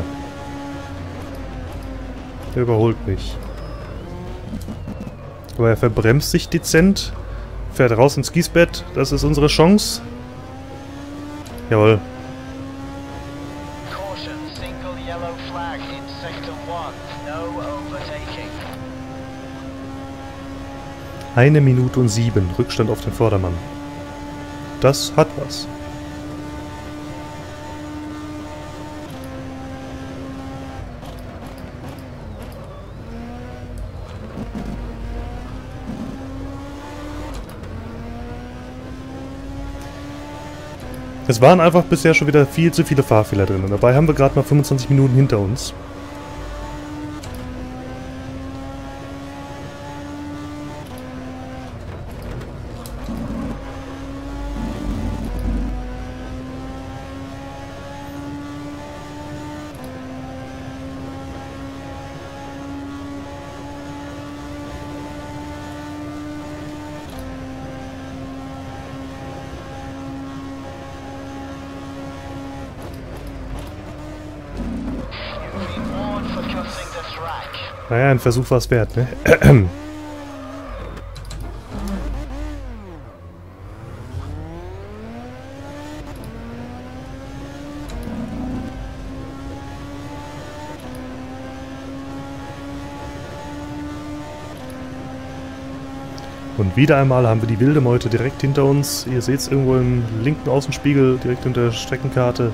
Er überholt mich. Aber er verbremst sich dezent. Fährt raus ins Kiesbett. Das ist unsere Chance. Jawohl. Eine Minute und sieben. Rückstand auf den Vordermann. Das hat was. Es waren einfach bisher schon wieder viel zu viele Fahrfehler drin. Und dabei haben wir gerade mal fünfundzwanzig Minuten hinter uns. Naja, ein Versuch war es wert, ne? Und wieder einmal haben wir die wilde Meute direkt hinter uns. Ihr seht es irgendwo im linken Außenspiegel, direkt unter der Streckenkarte.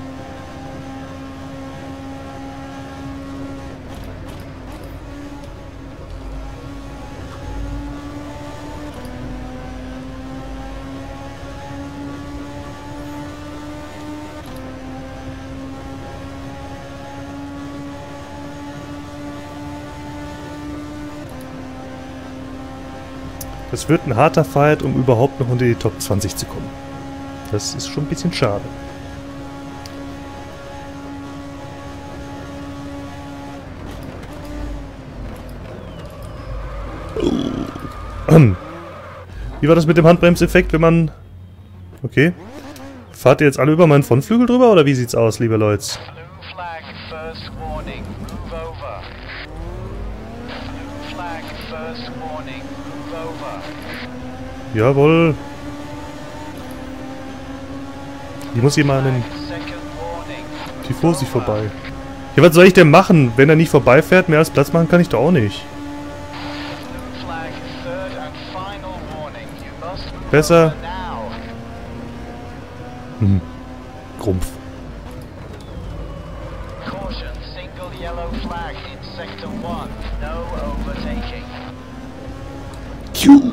Es wird ein harter Fight, um überhaupt noch unter die Top zwanzig zu kommen. Das ist schon ein bisschen schade. Wie war das mit dem Handbremseffekt, wenn man... Okay. Fahrt ihr jetzt alle über meinen Frontflügel drüber, oder wie sieht's aus, liebe Leute? Jawohl. Ich muss hier mal an den Tifosi vorbei. Ja, was soll ich denn machen? Wenn er nicht vorbeifährt, mehr als Platz machen kann ich doch auch nicht. Besser. Hm. Grumpf. Q.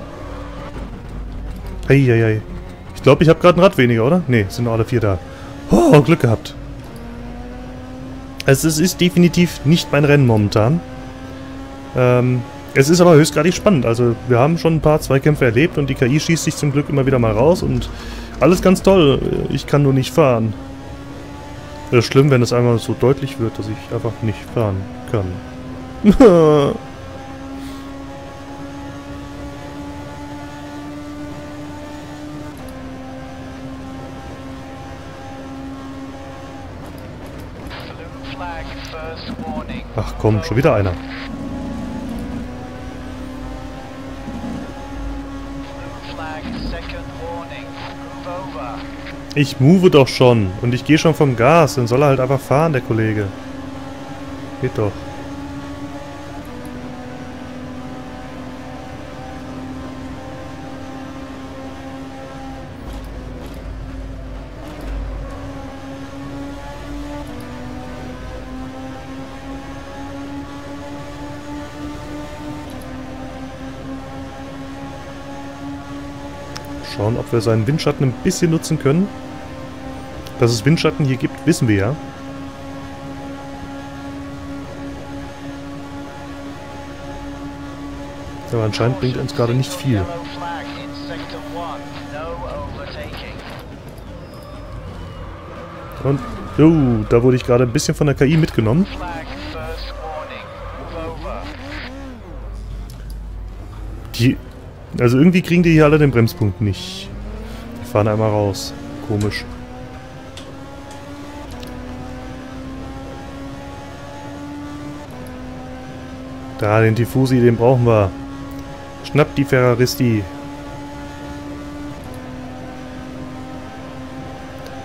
Eieiei. Ich glaube, ich habe gerade ein Rad weniger, oder? Ne, sind alle vier da. Oh, Glück gehabt. Also es ist definitiv nicht mein Rennen momentan. Ähm, es ist aber höchstgradig spannend. Also wir haben schon ein paar Zweikämpfe erlebt und die K I schießt sich zum Glück immer wieder mal raus und alles ganz toll. Ich kann nur nicht fahren. Es ist schlimm, wenn es einmal so deutlich wird, dass ich einfach nicht fahren kann. Ach komm, schon wieder einer. Ich move doch schon. Und ich gehe schon vom Gas. Dann soll er halt einfach fahren, der Kollege. Geht doch. Schauen, ob wir seinen Windschatten ein bisschen nutzen können. Dass es Windschatten hier gibt, wissen wir ja. Aber anscheinend bringt uns gerade nicht viel. Und, oh, da wurde ich gerade ein bisschen von der K I mitgenommen. Die... Also irgendwie kriegen die hier alle den Bremspunkt nicht. Die fahren einmal raus. Komisch. Da, den Tifosi, den brauchen wir. Schnapp die Ferraristi.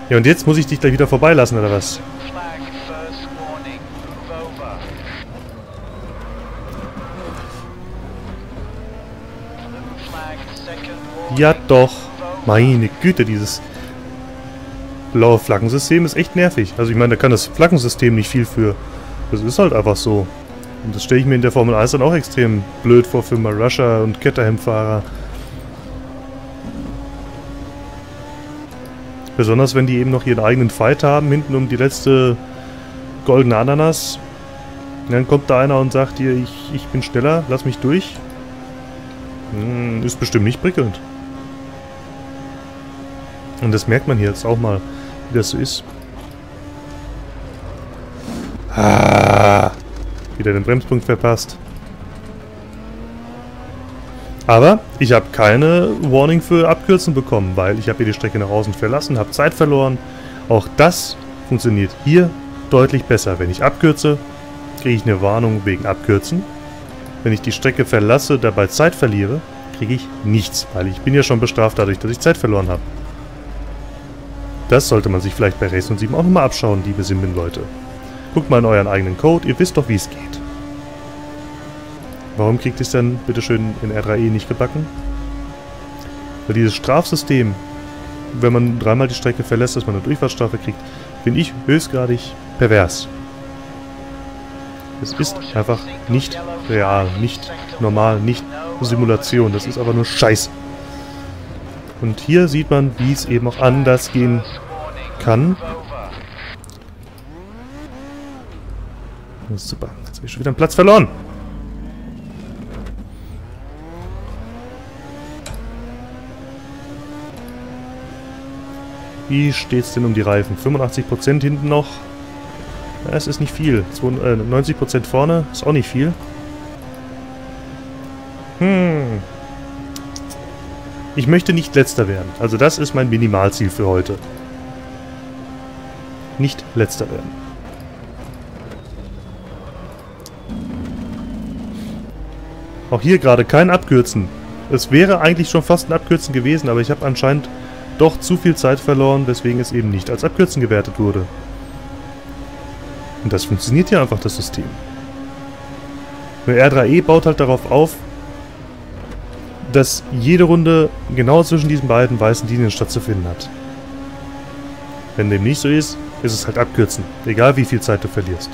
Ja, und jetzt muss ich dich gleich wieder vorbeilassen, oder was? Ja doch, meine Güte, dieses blaue Flaggensystem ist echt nervig. Also ich meine, da kann das Flaggensystem nicht viel für. Das ist halt einfach so. Und das stelle ich mir in der Formel eins dann auch extrem blöd vor für mal Russia und Caterham-Fahrer. Besonders wenn die eben noch ihren eigenen Fight haben, hinten um die letzte goldene Ananas. Und dann kommt da einer und sagt dir, ich, ich bin schneller, lass mich durch. Hm, ist bestimmt nicht prickelnd. Und das merkt man hier jetzt auch mal, wie das so ist. Ah, wieder den Bremspunkt verpasst. Aber ich habe keine Warning für Abkürzen bekommen, weil ich habe hier die Strecke nach außen verlassen, habe Zeit verloren. Auch das funktioniert hier deutlich besser. Wenn ich abkürze, kriege ich eine Warnung wegen Abkürzen. Wenn ich die Strecke verlasse, dabei Zeit verliere, kriege ich nichts, weil ich bin ja schon bestraft dadurch, dass ich Zeit verloren habe. Das sollte man sich vielleicht bei Race null sieben auch nochmal abschauen, liebe Simbin-Leute. Guckt mal in euren eigenen Code, ihr wisst doch, wie es geht. Warum kriegt ihr es dann bitteschön in R drei E nicht gebacken? Weil dieses Strafsystem, wenn man dreimal die Strecke verlässt, dass man eine Durchfahrtsstrafe kriegt, finde ich höchstgradig pervers. Es ist einfach nicht real, nicht normal, nicht Simulation. Das ist aber nur Scheiße. Und hier sieht man, wie es eben auch anders gehen kann. Das ist super. Jetzt habe ich schon wieder einen Platz verloren. Wie steht es denn um die Reifen? fünfundachtzig Prozent hinten noch. Ja, es ist nicht viel. neunzig Prozent vorne ist auch nicht viel. Hm. Ich möchte nicht Letzter werden. Also das ist mein Minimalziel für heute. Nicht Letzter werden. Auch hier gerade kein Abkürzen. Es wäre eigentlich schon fast ein Abkürzen gewesen, aber ich habe anscheinend doch zu viel Zeit verloren, weswegen es eben nicht als Abkürzen gewertet wurde. Und das funktioniert ja einfach, das System. Nur R drei E baut halt darauf auf, dass jede Runde genau zwischen diesen beiden weißen Linien stattzufinden hat. Wenn dem nicht so ist, ist es halt Abkürzen. Egal wie viel Zeit du verlierst.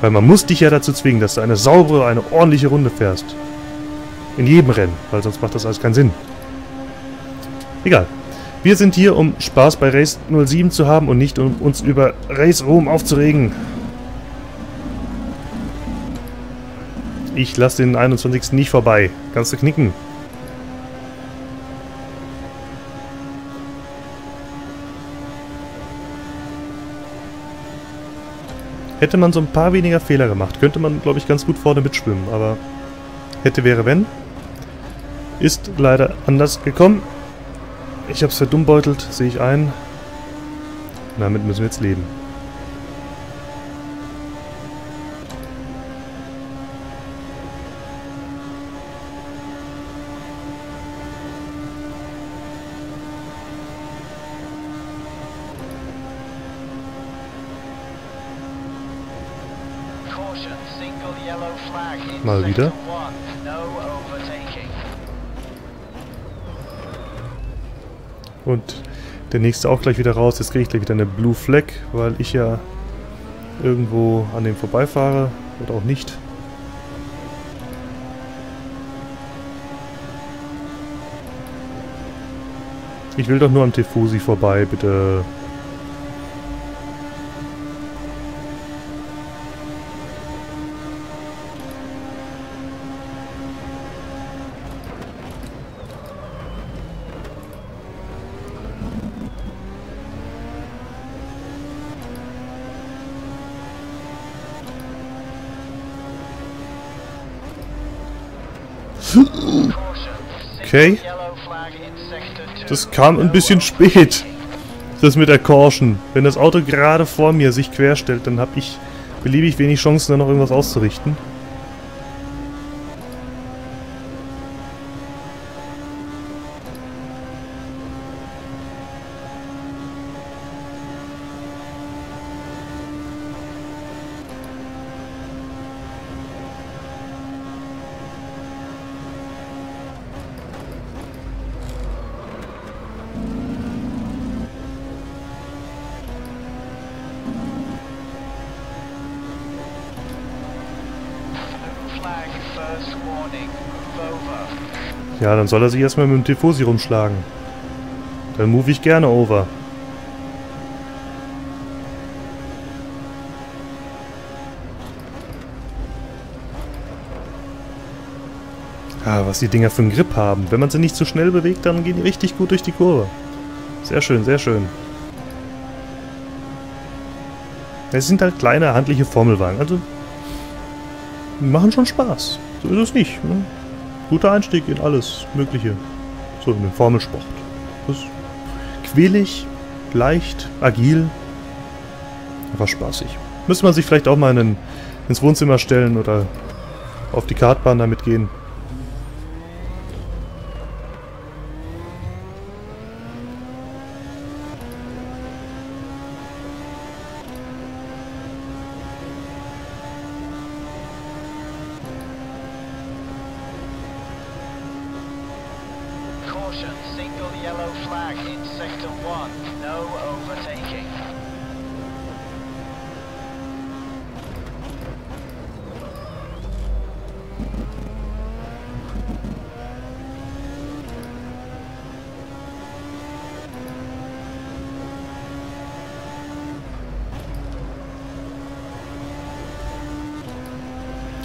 Weil man muss dich ja dazu zwingen, dass du eine saubere, eine ordentliche Runde fährst. In jedem Rennen, weil sonst macht das alles keinen Sinn. Egal. Wir sind hier, um Spaß bei Race null sieben zu haben und nicht, um uns über Race Ruhm aufzuregen. Ich lasse den einundzwanzigsten nicht vorbei. Kannst du knicken. Hätte man so ein paar weniger Fehler gemacht, könnte man, glaube ich, ganz gut vorne mitschwimmen. Aber hätte, wäre, wenn. Ist leider anders gekommen. Ich hab's verdummbeutelt, sehe ich ein. Damit müssen wir jetzt leben. Mal wieder. Und der nächste auch gleich wieder raus. Jetzt kriege ich gleich wieder eine Blue Flag, weil ich ja irgendwo an dem vorbeifahre. Oder auch nicht. Ich will doch nur am Tifosi vorbei, bitte. Okay. Das kam ein bisschen spät. Das mit der Caution. Wenn das Auto gerade vor mir sich querstellt, dann habe ich beliebig wenig Chancen, da noch irgendwas auszurichten. Ja, dann soll er sich erstmal mit dem Tifosi rumschlagen. Dann move ich gerne over. Ah, was die Dinger für einen Grip haben. Wenn man sie nicht zu schnell bewegt, dann gehen die richtig gut durch die Kurve. Sehr schön, sehr schön. Es sind halt kleine, handliche Formelwagen. Also, die machen schon Spaß. So ist es nicht. Ne? Guter Einstieg in alles Mögliche. So in den Formelsport. Das ist quälig, leicht, agil, aber spaßig. Müsste man sich vielleicht auch mal in den, ins Wohnzimmer stellen oder auf die Kartbahn damit gehen.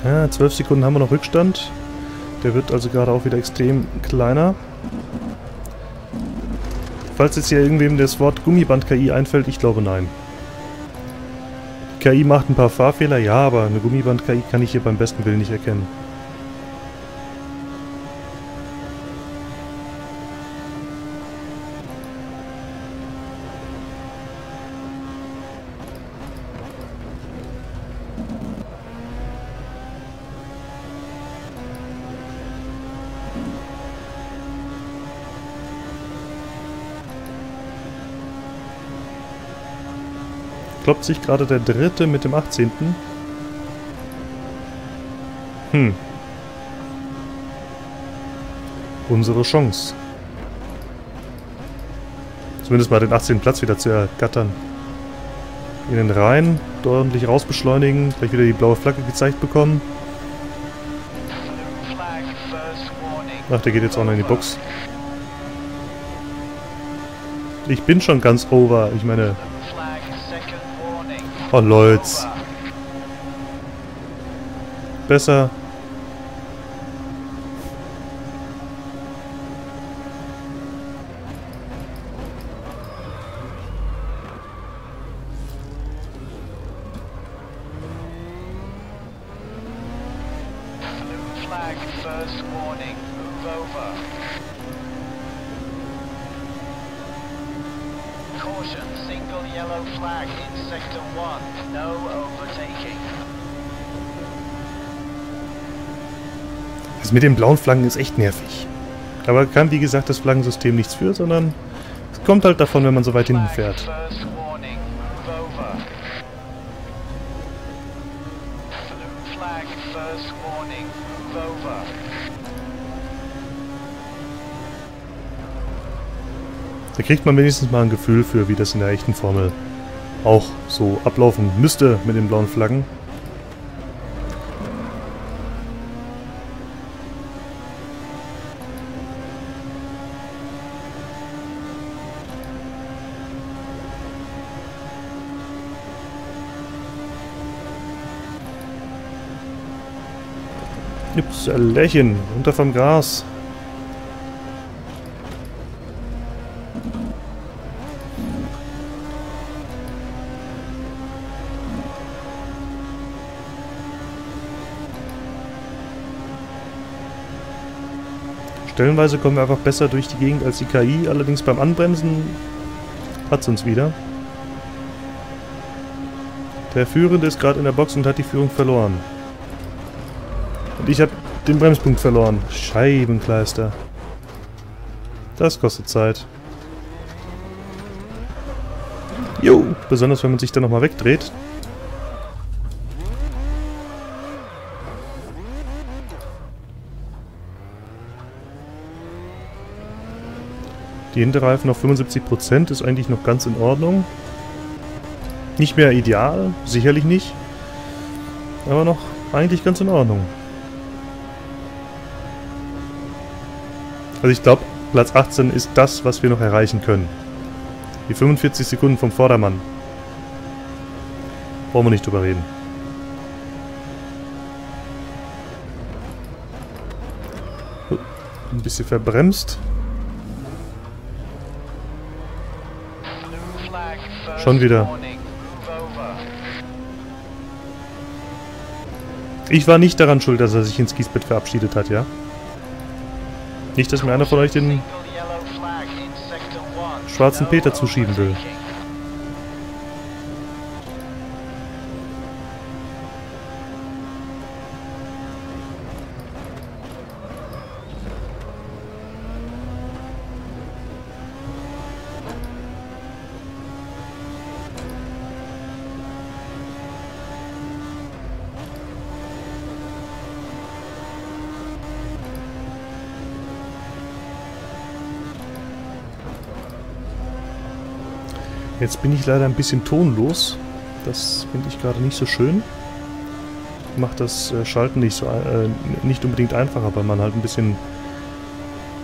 Ja, zwölf Sekunden haben wir noch Rückstand. Der wird also gerade auch wieder extrem kleiner. Falls jetzt hier irgendwem das Wort Gummiband-K I einfällt, ich glaube nein. K I macht ein paar Fahrfehler, ja, aber eine Gummiband-K I kann ich hier beim besten Willen nicht erkennen. Kloppt sich gerade der dritte mit dem achtzehnten Hm. Unsere Chance. Zumindest mal den achtzehnten Platz wieder zu ergattern. In den Rhein, ordentlich raus beschleunigen, gleich wieder die blaue Flagge gezeigt bekommen. Ach, der geht jetzt auch noch in die Box. Ich bin schon ganz over, ich meine... Oh, Leutz. Besser. Das mit den blauen Flaggen ist echt nervig. Aber kann, wie gesagt, das Flaggensystem nichts für, sondern es kommt halt davon, wenn man so weit hinten fährt. Da kriegt man wenigstens mal ein Gefühl für, wie das in der echten Formel auch so ablaufen müsste mit den blauen Flaggen. Ups, Lächeln, runter vom Gras. Stellenweise kommen wir einfach besser durch die Gegend als die K I, allerdings beim Anbremsen hat es uns wieder. Der Führende ist gerade in der Box und hat die Führung verloren. Und ich habe den Bremspunkt verloren. Scheibenkleister. Das kostet Zeit. Jo, besonders wenn man sich dann nochmal wegdreht. Die Hinterreifen auf fünfundsiebzig Prozent ist eigentlich noch ganz in Ordnung. Nicht mehr ideal, sicherlich nicht. Aber noch eigentlich ganz in Ordnung. Also ich glaube, Platz achtzehn ist das, was wir noch erreichen können. Die fünfundvierzig Sekunden vom Vordermann. Brauchen wir nicht drüber reden. Ein bisschen verbremst. Schon wieder. Ich war nicht daran schuld, dass er sich ins Kiesbett verabschiedet hat, ja? Nicht, dass mir einer von euch den schwarzen Peter zuschieben will. Jetzt bin ich leider ein bisschen tonlos. Das finde ich gerade nicht so schön. Macht das Schalten nicht so äh, nicht unbedingt einfacher, weil man halt ein bisschen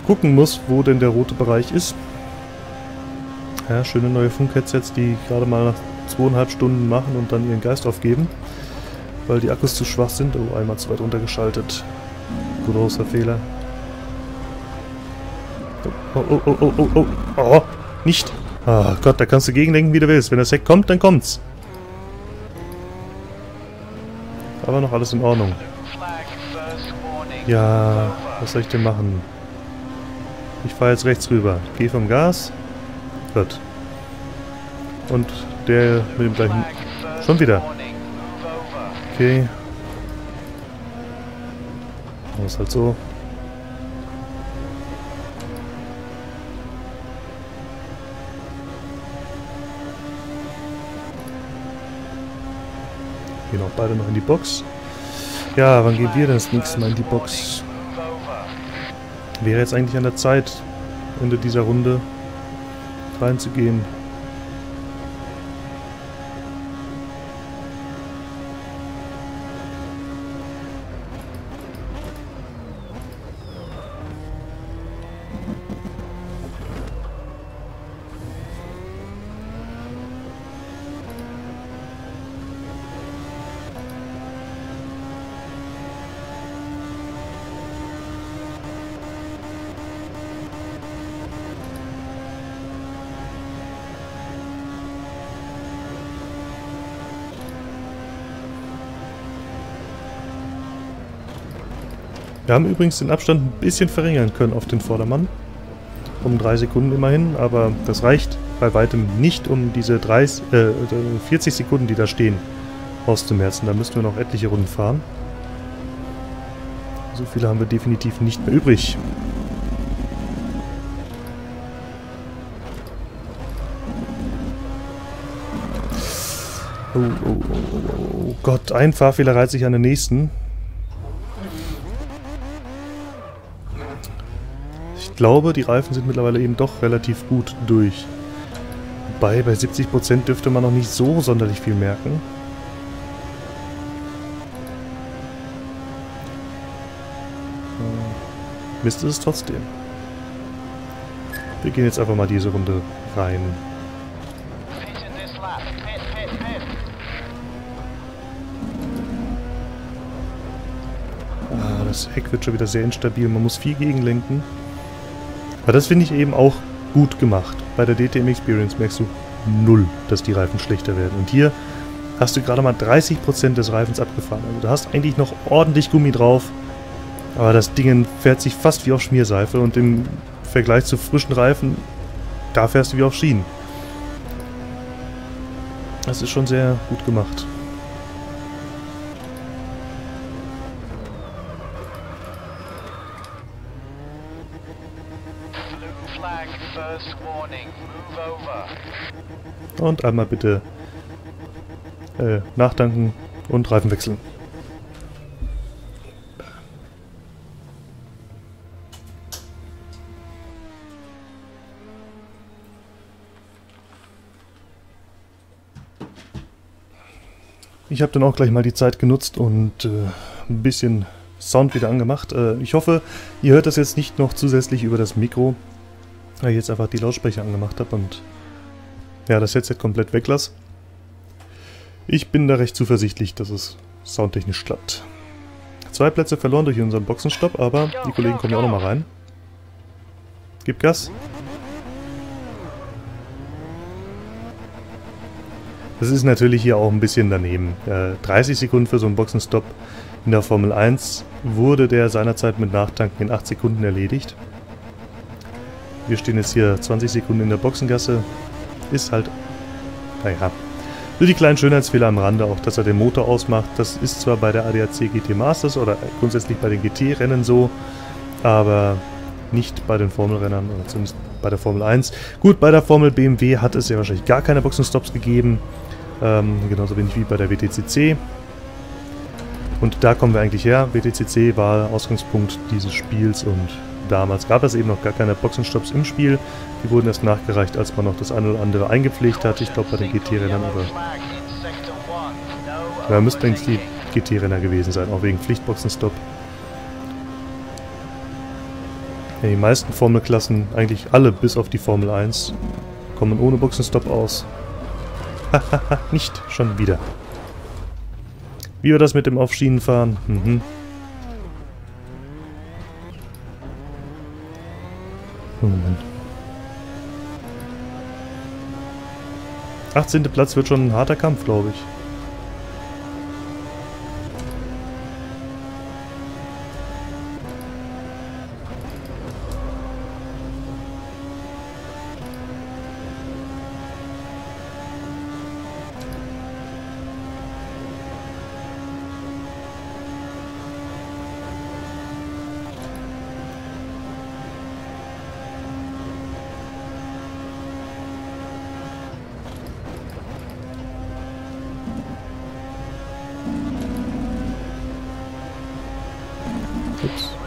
gucken muss, wo denn der rote Bereich ist. Ja, schöne neue Funkheadsets, die gerade mal nach zweieinhalb Stunden machen und dann ihren Geist aufgeben, weil die Akkus zu schwach sind. Oh, einmal zu weit runtergeschaltet. Großer Fehler. Oh, oh, oh, oh, oh, oh, oh, nicht. Ah Gott, da kannst du gegenlenken, wie du willst. Wenn das Heck kommt, dann kommt's. Aber noch alles in Ordnung. Ja, was soll ich denn machen? Ich fahre jetzt rechts rüber. Geh vom Gas. Gut. Und der mit dem gleichen... Schon wieder. Okay. Das ist halt so. Gehen auch beide noch in die Box. Ja, wann gehen wir denn das nächste Mal in die Box? Wäre jetzt eigentlich an der Zeit, Ende dieser Runde reinzugehen. Wir haben übrigens den Abstand ein bisschen verringern können auf den Vordermann. Um drei Sekunden immerhin, aber das reicht bei weitem nicht, um diese dreißig, äh, vierzig Sekunden, die da stehen, auszumerzen. Da müssten wir noch etliche Runden fahren. So viele haben wir definitiv nicht mehr übrig. Oh, oh, oh, oh, oh Gott, ein Fahrfehler reiht sich an den nächsten. Ich glaube, die Reifen sind mittlerweile eben doch relativ gut durch. Wobei, bei siebzig Prozent dürfte man noch nicht so sonderlich viel merken. Mist ist es trotzdem. Wir gehen jetzt einfach mal diese Runde rein. Ah, das Heck wird schon wieder sehr instabil. Man muss viel gegenlenken. Aber das finde ich eben auch gut gemacht. Bei der D T M Experience merkst du null, dass die Reifen schlechter werden. Und hier hast du gerade mal dreißig Prozent des Reifens abgefahren. Also du hast eigentlich noch ordentlich Gummi drauf, aber das Ding fährt sich fast wie auf Schmierseife. Und im Vergleich zu frischen Reifen, da fährst du wie auf Schienen. Das ist schon sehr gut gemacht. Und einmal bitte äh, nachtanken und Reifen wechseln. Ich habe dann auch gleich mal die Zeit genutzt und äh, ein bisschen Sound wieder angemacht. Äh, ich hoffe, ihr hört das jetzt nicht noch zusätzlich über das Mikro, weil ich jetzt einfach die Lautsprecher angemacht habe und ja, das Headset komplett weglasse. Ich bin da recht zuversichtlich, dass es soundtechnisch klappt. Zwei Plätze verloren durch unseren Boxenstopp, aber die Kollegen kommen ja auch nochmal rein. Gib Gas. Das ist natürlich hier auch ein bisschen daneben. Äh, dreißig Sekunden für so einen Boxenstopp in der Formel eins wurde der seinerzeit mit Nachtanken in acht Sekunden erledigt. Wir stehen jetzt hier zwanzig Sekunden in der Boxengasse. Ist halt, naja, nur die kleinen Schönheitsfehler am Rande, auch dass er den Motor ausmacht. Das ist zwar bei der A D A C G T Masters oder grundsätzlich bei den G T-Rennen so, aber nicht bei den Formelrennern oder zumindest bei der Formel eins. Gut, bei der Formel B M W hat es ja wahrscheinlich gar keine Boxenstops gegeben. Ähm, genauso wenig wie bei der W T C C. Und da kommen wir eigentlich her. W T C C war Ausgangspunkt dieses Spiels und damals gab es eben noch gar keine Boxenstops im Spiel. Die wurden erst nachgereicht, als man noch das eine oder andere eingepflegt hat. Ich glaube bei den G T-Rennern, aber da müssten eigentlich die G T-Renner gewesen sein, auch wegen Pflichtboxenstopp. Ja, die meisten Formelklassen, eigentlich alle bis auf die Formel eins, kommen ohne Boxenstopp aus. Hahaha, nicht schon wieder. Wie wir das mit dem Aufschienen fahren? Mhm. Moment. achtzehnter Platz wird schon ein harter Kampf, glaube ich.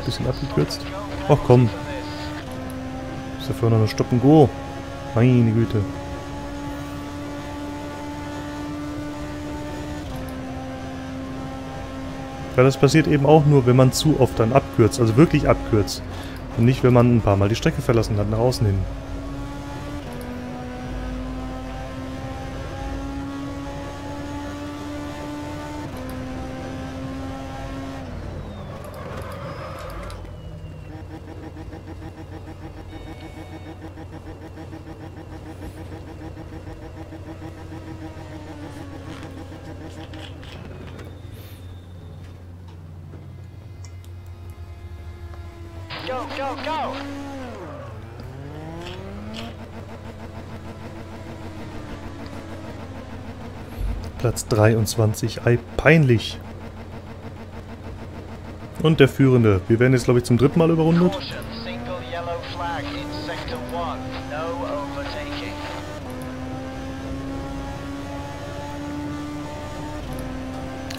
Bisschen abgekürzt. Ach komm. Ist dafür noch eine Stop and Go. Meine Güte. Ja, das passiert eben auch nur, wenn man zu oft dann abkürzt. Also wirklich abkürzt. Und nicht, wenn man ein paar Mal die Strecke verlassen hat, nach außen hin. Platz dreiundzwanzig, ei, peinlich. Und der Führende. Wir werden jetzt, glaube ich, zum dritten Mal überrundet.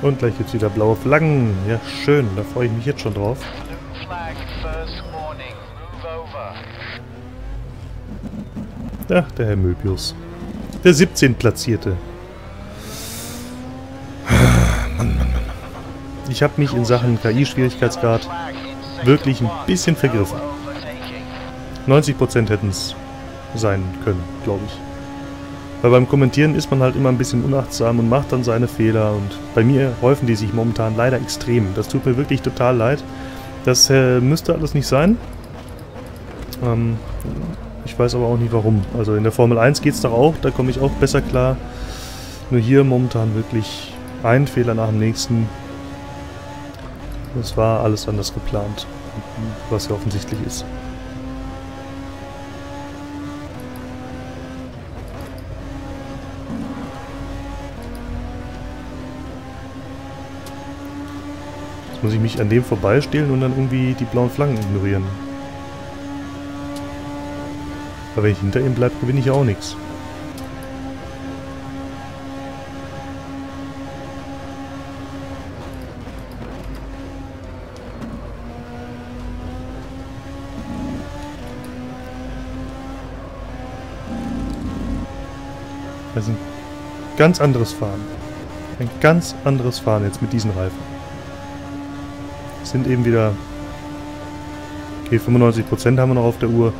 Und gleich gibt es wieder blaue Flaggen. Ja, schön. Da freue ich mich jetzt schon drauf. Ja, der Herr Möbius. Der siebzehnte Platzierte. Ich habe mich in Sachen K I-Schwierigkeitsgrad wirklich ein bisschen vergriffen. neunzig Prozent hätten es sein können, glaube ich. Weil beim Kommentieren ist man halt immer ein bisschen unachtsam und macht dann seine Fehler. Und bei mir häufen die sich momentan leider extrem. Das tut mir wirklich total leid. Das äh, müsste alles nicht sein. Ähm, ich weiß aber auch nicht warum. Also in der Formel eins geht es doch auch, da komme ich auch besser klar. Nur hier momentan wirklich ein Fehler nach dem nächsten. Es war alles anders geplant, was ja offensichtlich ist. Jetzt muss ich mich an dem vorbeistehlen und dann irgendwie die blauen Flaggen ignorieren. Aber wenn ich hinter ihm bleibe, gewinne ich ja auch nichts. Das ist ein ganz anderes Fahren. Ein ganz anderes Fahren jetzt mit diesen Reifen. sind eben wieder... Okay, fünfundneunzig Prozent haben wir noch auf der Uhr.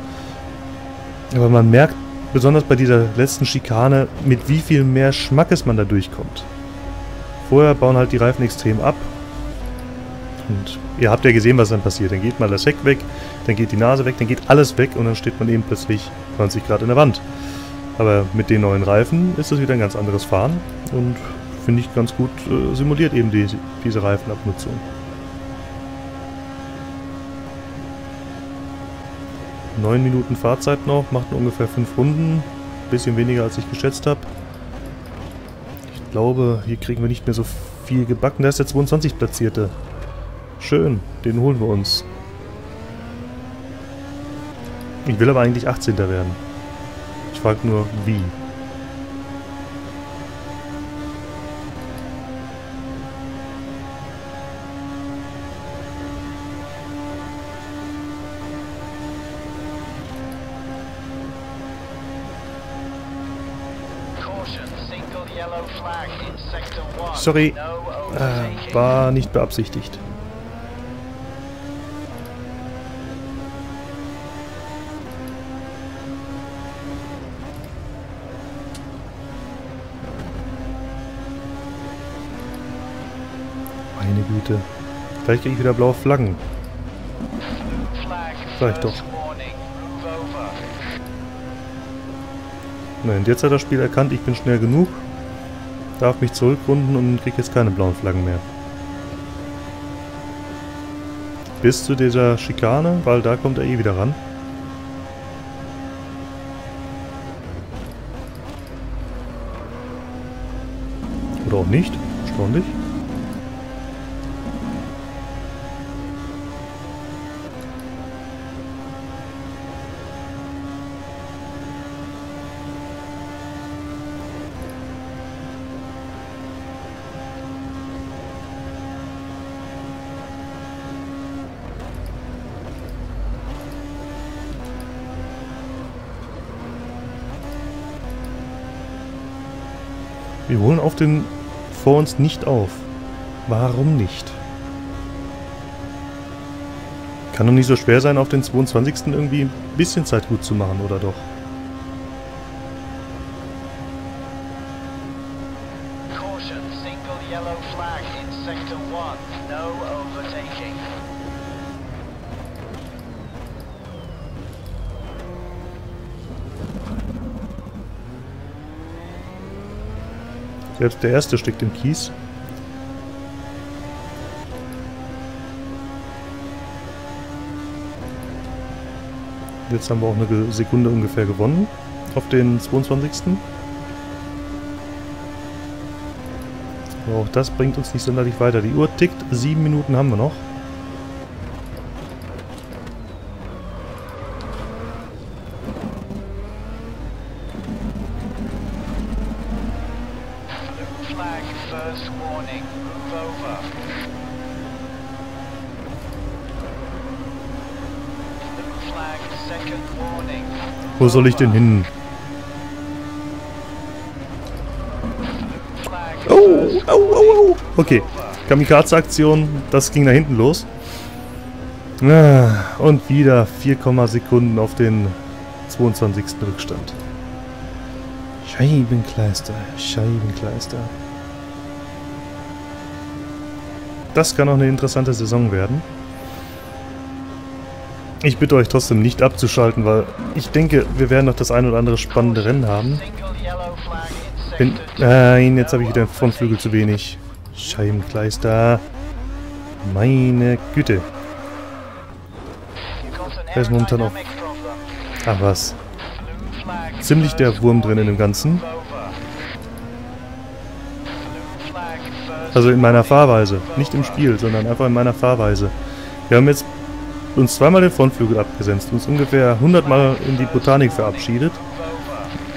Aber man merkt, besonders bei dieser letzten Schikane, mit wie viel mehr Schmackes man da durchkommt. Vorher bauen halt die Reifen extrem ab. Und ihr habt ja gesehen, was dann passiert. Dann geht mal das Heck weg, dann geht die Nase weg, dann geht alles weg und dann steht man eben plötzlich zwanzig Grad in der Wand. Aber mit den neuen Reifen ist das wieder ein ganz anderes Fahren und finde ich ganz gut äh, simuliert eben die, diese Reifenabnutzung. neun Minuten Fahrzeit noch, macht ungefähr fünf Runden. Ein bisschen weniger als ich geschätzt habe. Ich glaube, hier kriegen wir nicht mehr so viel gebacken. Da ist der zweiundzwanzig Platzierte. Schön, den holen wir uns. Ich will aber eigentlich achtzehnter werden. Ich frage nur, wie. Sorry, äh, war nicht beabsichtigt. Meine Güte. Vielleicht kriege ich wieder blaue Flaggen. Vielleicht doch. Nein, jetzt hat das Spiel erkannt, ich bin schnell genug. Darf mich zurückrunden und kriege jetzt keine blauen Flaggen mehr. Bis zu dieser Schikane, weil da kommt er eh wieder ran. Oder auch nicht, erstaunlich. Wir holen auf den vor uns nicht auf. Warum nicht? Kann doch nicht so schwer sein, auf den zweiundzwanzigsten irgendwie ein bisschen Zeit gut zu machen, oder doch? Selbst der erste steckt im Kies. Jetzt haben wir auch eine Sekunde ungefähr gewonnen auf den zweiundzwanzigsten Aber auch das bringt uns nicht sonderlich weiter. Die Uhr tickt, sieben Minuten haben wir noch. Wo soll ich denn hin? Oh, oh, oh, oh. Okay, Kamikaze-Aktion, das ging da hinten los. Und wieder vier Komma Sekunden auf den zweiundzwanzigsten Rückstand. Scheibenkleister, Scheibenkleister. Das kann auch eine interessante Saison werden. Ich bitte euch trotzdem nicht abzuschalten, weil ich denke, wir werden noch das ein oder andere spannende Rennen haben. Bin, nein, jetzt habe ich wieder einen Frontflügel zu wenig. Scheibenkleister. Meine Güte. Da ist momentan auch... Ach was. Ziemlich der Wurm drin in dem Ganzen. Also in meiner Fahrweise. Nicht im Spiel, sondern einfach in meiner Fahrweise. Wir haben jetzt... uns zweimal den Frontflügel abgesetzt, uns ungefähr hundert Mal in die Botanik verabschiedet,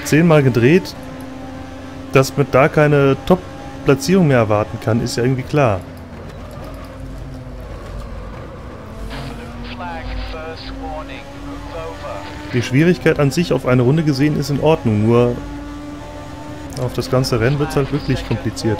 zehn Mal gedreht. Dass man da keine Top-Platzierung mehr erwarten kann, ist ja irgendwie klar. Die Schwierigkeit an sich auf eine Runde gesehen ist in Ordnung, nur auf das ganze Rennen wird es halt wirklich kompliziert.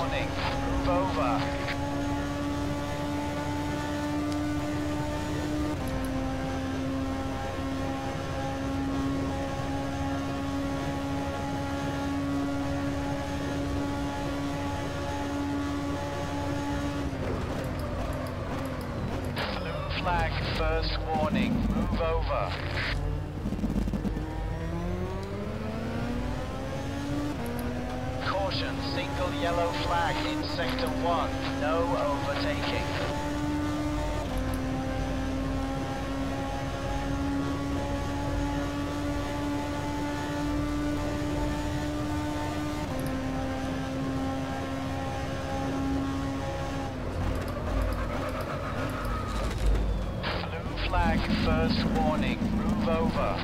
flag, first warning, move over. Caution, single yellow flag in sector one, no overtaking. First warning, move over.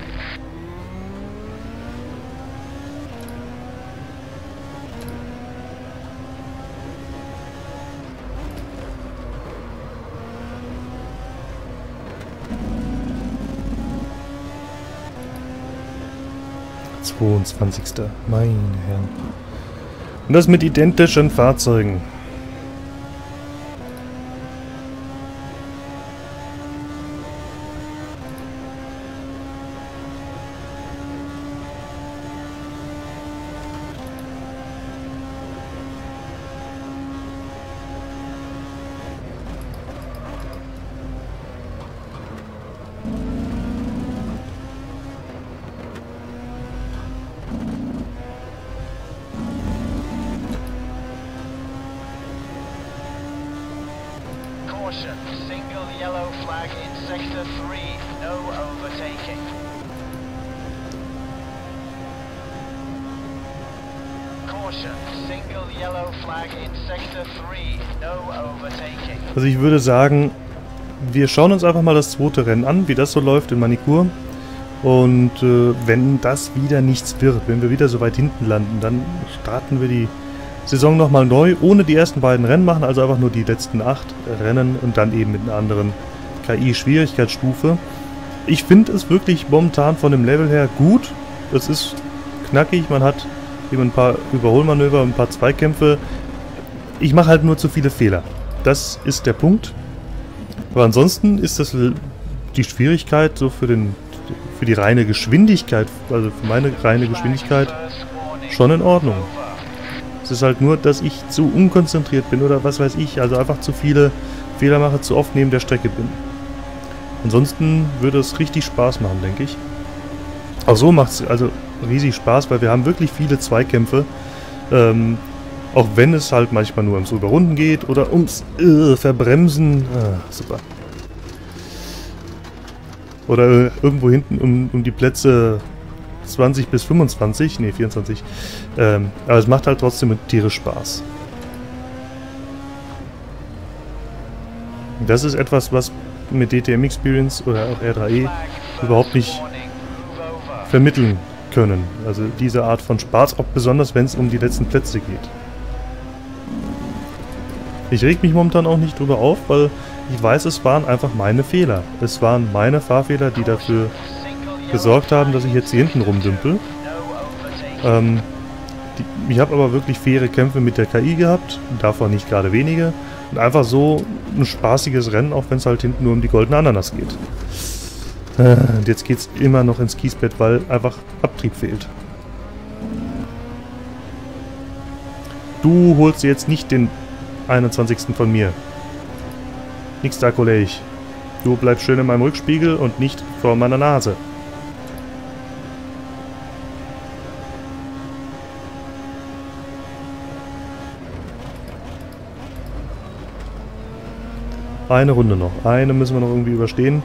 zweiundzwanzigster Meine Herren. Und das mit identischen Fahrzeugen. Also ich würde sagen, wir schauen uns einfach mal das zweite Rennen an, wie das so läuft in Magny-Cours. Und äh, wenn das wieder nichts wird, wenn wir wieder so weit hinten landen, dann starten wir die Saison nochmal neu, ohne die ersten beiden Rennen machen, also einfach nur die letzten acht Rennen und dann eben mit einer anderen K I-Schwierigkeitsstufe. Ich finde es wirklich momentan von dem Level her gut. Das ist knackig, man hat eben ein paar Überholmanöver, ein paar Zweikämpfe. Ich mache halt nur zu viele Fehler. Das ist der Punkt. Aber ansonsten ist das die Schwierigkeit so für den für die reine Geschwindigkeit, also für meine reine Geschwindigkeit schon in Ordnung. Es ist halt nur, dass ich zu unkonzentriert bin oder was weiß ich, also einfach zu viele Fehler mache, zu oft neben der Strecke bin. Ansonsten würde es richtig Spaß machen, denke ich. Auch so macht es also riesig Spaß, weil wir haben wirklich viele Zweikämpfe. Ähm, auch wenn es halt manchmal nur ums Überrunden geht oder ums äh, Verbremsen. Ah, super. Oder äh, irgendwo hinten um, um die Plätze zwanzig bis fünfundzwanzig. Ne, vierundzwanzig. Ähm, aber es macht halt trotzdem tierisch Spaß. Das ist etwas, was mit D T M Experience oder auch R drei E überhaupt nicht vermitteln können. Also diese Art von Spaß, auch besonders wenn es um die letzten Plätze geht. Ich reg mich momentan auch nicht drüber auf, weil ich weiß, es waren einfach meine Fehler. Es waren meine Fahrfehler, die dafür gesorgt haben, dass ich jetzt hier hinten rumdümpel. Ähm, die, ich habe aber wirklich faire Kämpfe mit der K I gehabt, davon nicht gerade wenige. Und einfach so ein spaßiges Rennen, auch wenn es halt hinten nur um die goldene Ananas geht. Äh, und jetzt geht's immer noch ins Kiesbett, weil einfach Abtrieb fehlt. Du holst jetzt nicht den einundzwanzigsten von mir. Nix da, Kollege. Du bleibst schön in meinem Rückspiegel und nicht vor meiner Nase. Eine Runde noch. Eine müssen wir noch irgendwie überstehen.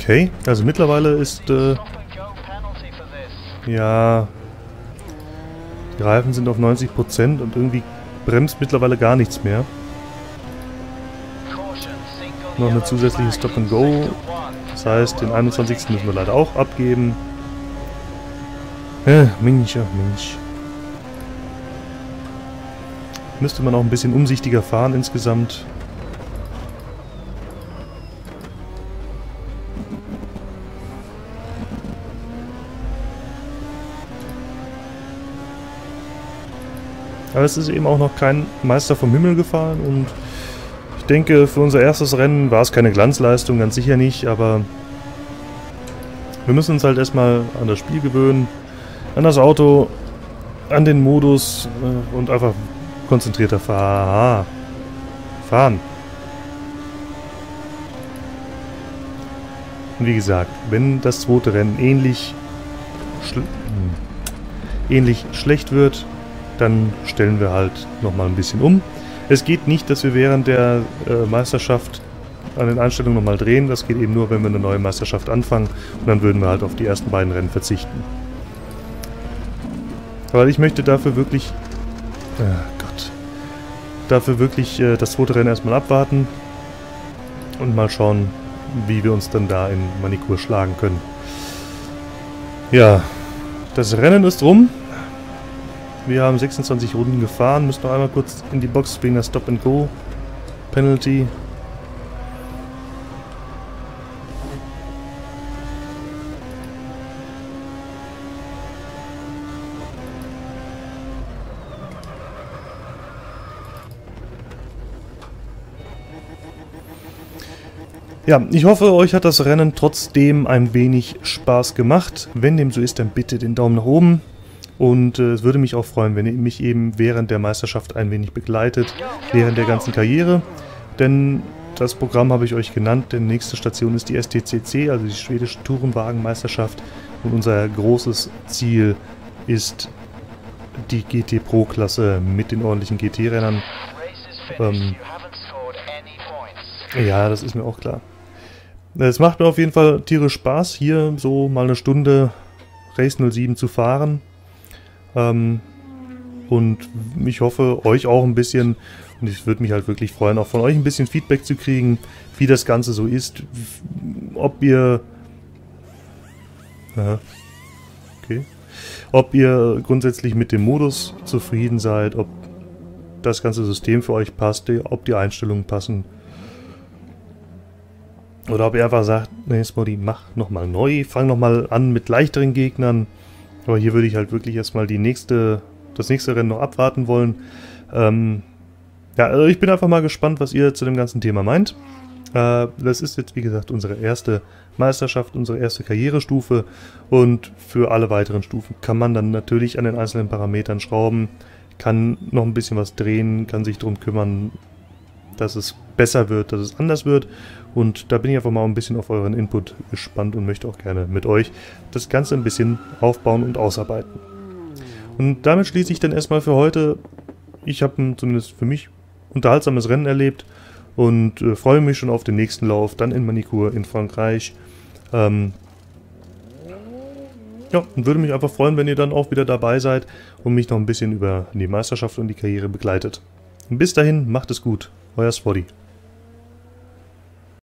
Okay, also mittlerweile ist, äh, ja, die Reifen sind auf neunzig Prozent und irgendwie bremst mittlerweile gar nichts mehr. Noch eine zusätzliche Stop and Go, das heißt, den einundzwanzigsten müssen wir leider auch abgeben. Äh, Mensch, ach Mensch. Müsste man auch ein bisschen umsichtiger fahren insgesamt. Aber es ist eben auch noch kein Meister vom Himmel gefahren und ich denke, für unser erstes Rennen war es keine Glanzleistung, ganz sicher nicht, aber wir müssen uns halt erstmal an das Spiel gewöhnen, an das Auto, an den Modus und einfach konzentrierter fahren. fahren. Und wie gesagt, wenn das zweite Rennen ähnlich, schl ähnlich schlecht wird, dann stellen wir halt nochmal ein bisschen um. Es geht nicht, dass wir während der äh, Meisterschaft an den Einstellungen nochmal drehen. Das geht eben nur, wenn wir eine neue Meisterschaft anfangen. Und dann würden wir halt auf die ersten beiden Rennen verzichten. Weil ich möchte dafür wirklich... Äh, Gott. Dafür wirklich äh, das zweite Rennen erstmal abwarten. Und mal schauen, wie wir uns dann da in Magny-Cours schlagen können. Ja, das Rennen ist rum. Wir haben sechsundzwanzig Runden gefahren. Müssen noch einmal kurz in die Box wegen der Stop-and-Go-Penalty. Ja, ich hoffe, euch hat das Rennen trotzdem ein wenig Spaß gemacht. Wenn dem so ist, dann bitte den Daumen nach oben. Und äh, es würde mich auch freuen, wenn ihr mich eben während der Meisterschaft ein wenig begleitet, während der ganzen Karriere. Denn das Programm habe ich euch genannt, denn nächste Station ist die S T C C, also die schwedische Tourenwagenmeisterschaft. Und unser großes Ziel ist die G T Pro-Klasse mit den ordentlichen G T-Rennern. Ähm, ja, das ist mir auch klar. Es macht mir auf jeden Fall tierisch Spaß, hier so mal eine Stunde Race null sieben zu fahren. Ähm, und ich hoffe, euch auch ein bisschen, und ich würde mich halt wirklich freuen, auch von euch ein bisschen Feedback zu kriegen, wie das Ganze so ist, ob ihr... Aha. Okay. Ob ihr grundsätzlich mit dem Modus zufrieden seid, ob das ganze System für euch passt, ob die Einstellungen passen. Oder ob ihr einfach sagt, nee, Smody, mach nochmal neu, fang nochmal an mit leichteren Gegnern. Aber hier würde ich halt wirklich erstmal die nächste, das nächste Rennen noch abwarten wollen. Ähm, ja, also ich bin einfach mal gespannt, was ihr zu dem ganzen Thema meint. Äh, das ist jetzt, wie gesagt, unsere erste Meisterschaft, unsere erste Karrierestufe. Und für alle weiteren Stufen kann man dann natürlich an den einzelnen Parametern schrauben, kann noch ein bisschen was drehen, kann sich drum kümmern, dass es besser wird, dass es anders wird. Und da bin ich einfach mal ein bisschen auf euren Input gespannt und möchte auch gerne mit euch das Ganze ein bisschen aufbauen und ausarbeiten. Und damit schließe ich dann erstmal für heute. Ich habe zumindest für mich unterhaltsames Rennen erlebt und äh, freue mich schon auf den nächsten Lauf, dann in Magny-Cours in Frankreich. Ähm ja, und würde mich einfach freuen, wenn ihr dann auch wieder dabei seid und mich noch ein bisschen über die Meisterschaft und die Karriere begleitet. Und bis dahin, macht es gut, euer Swoddy.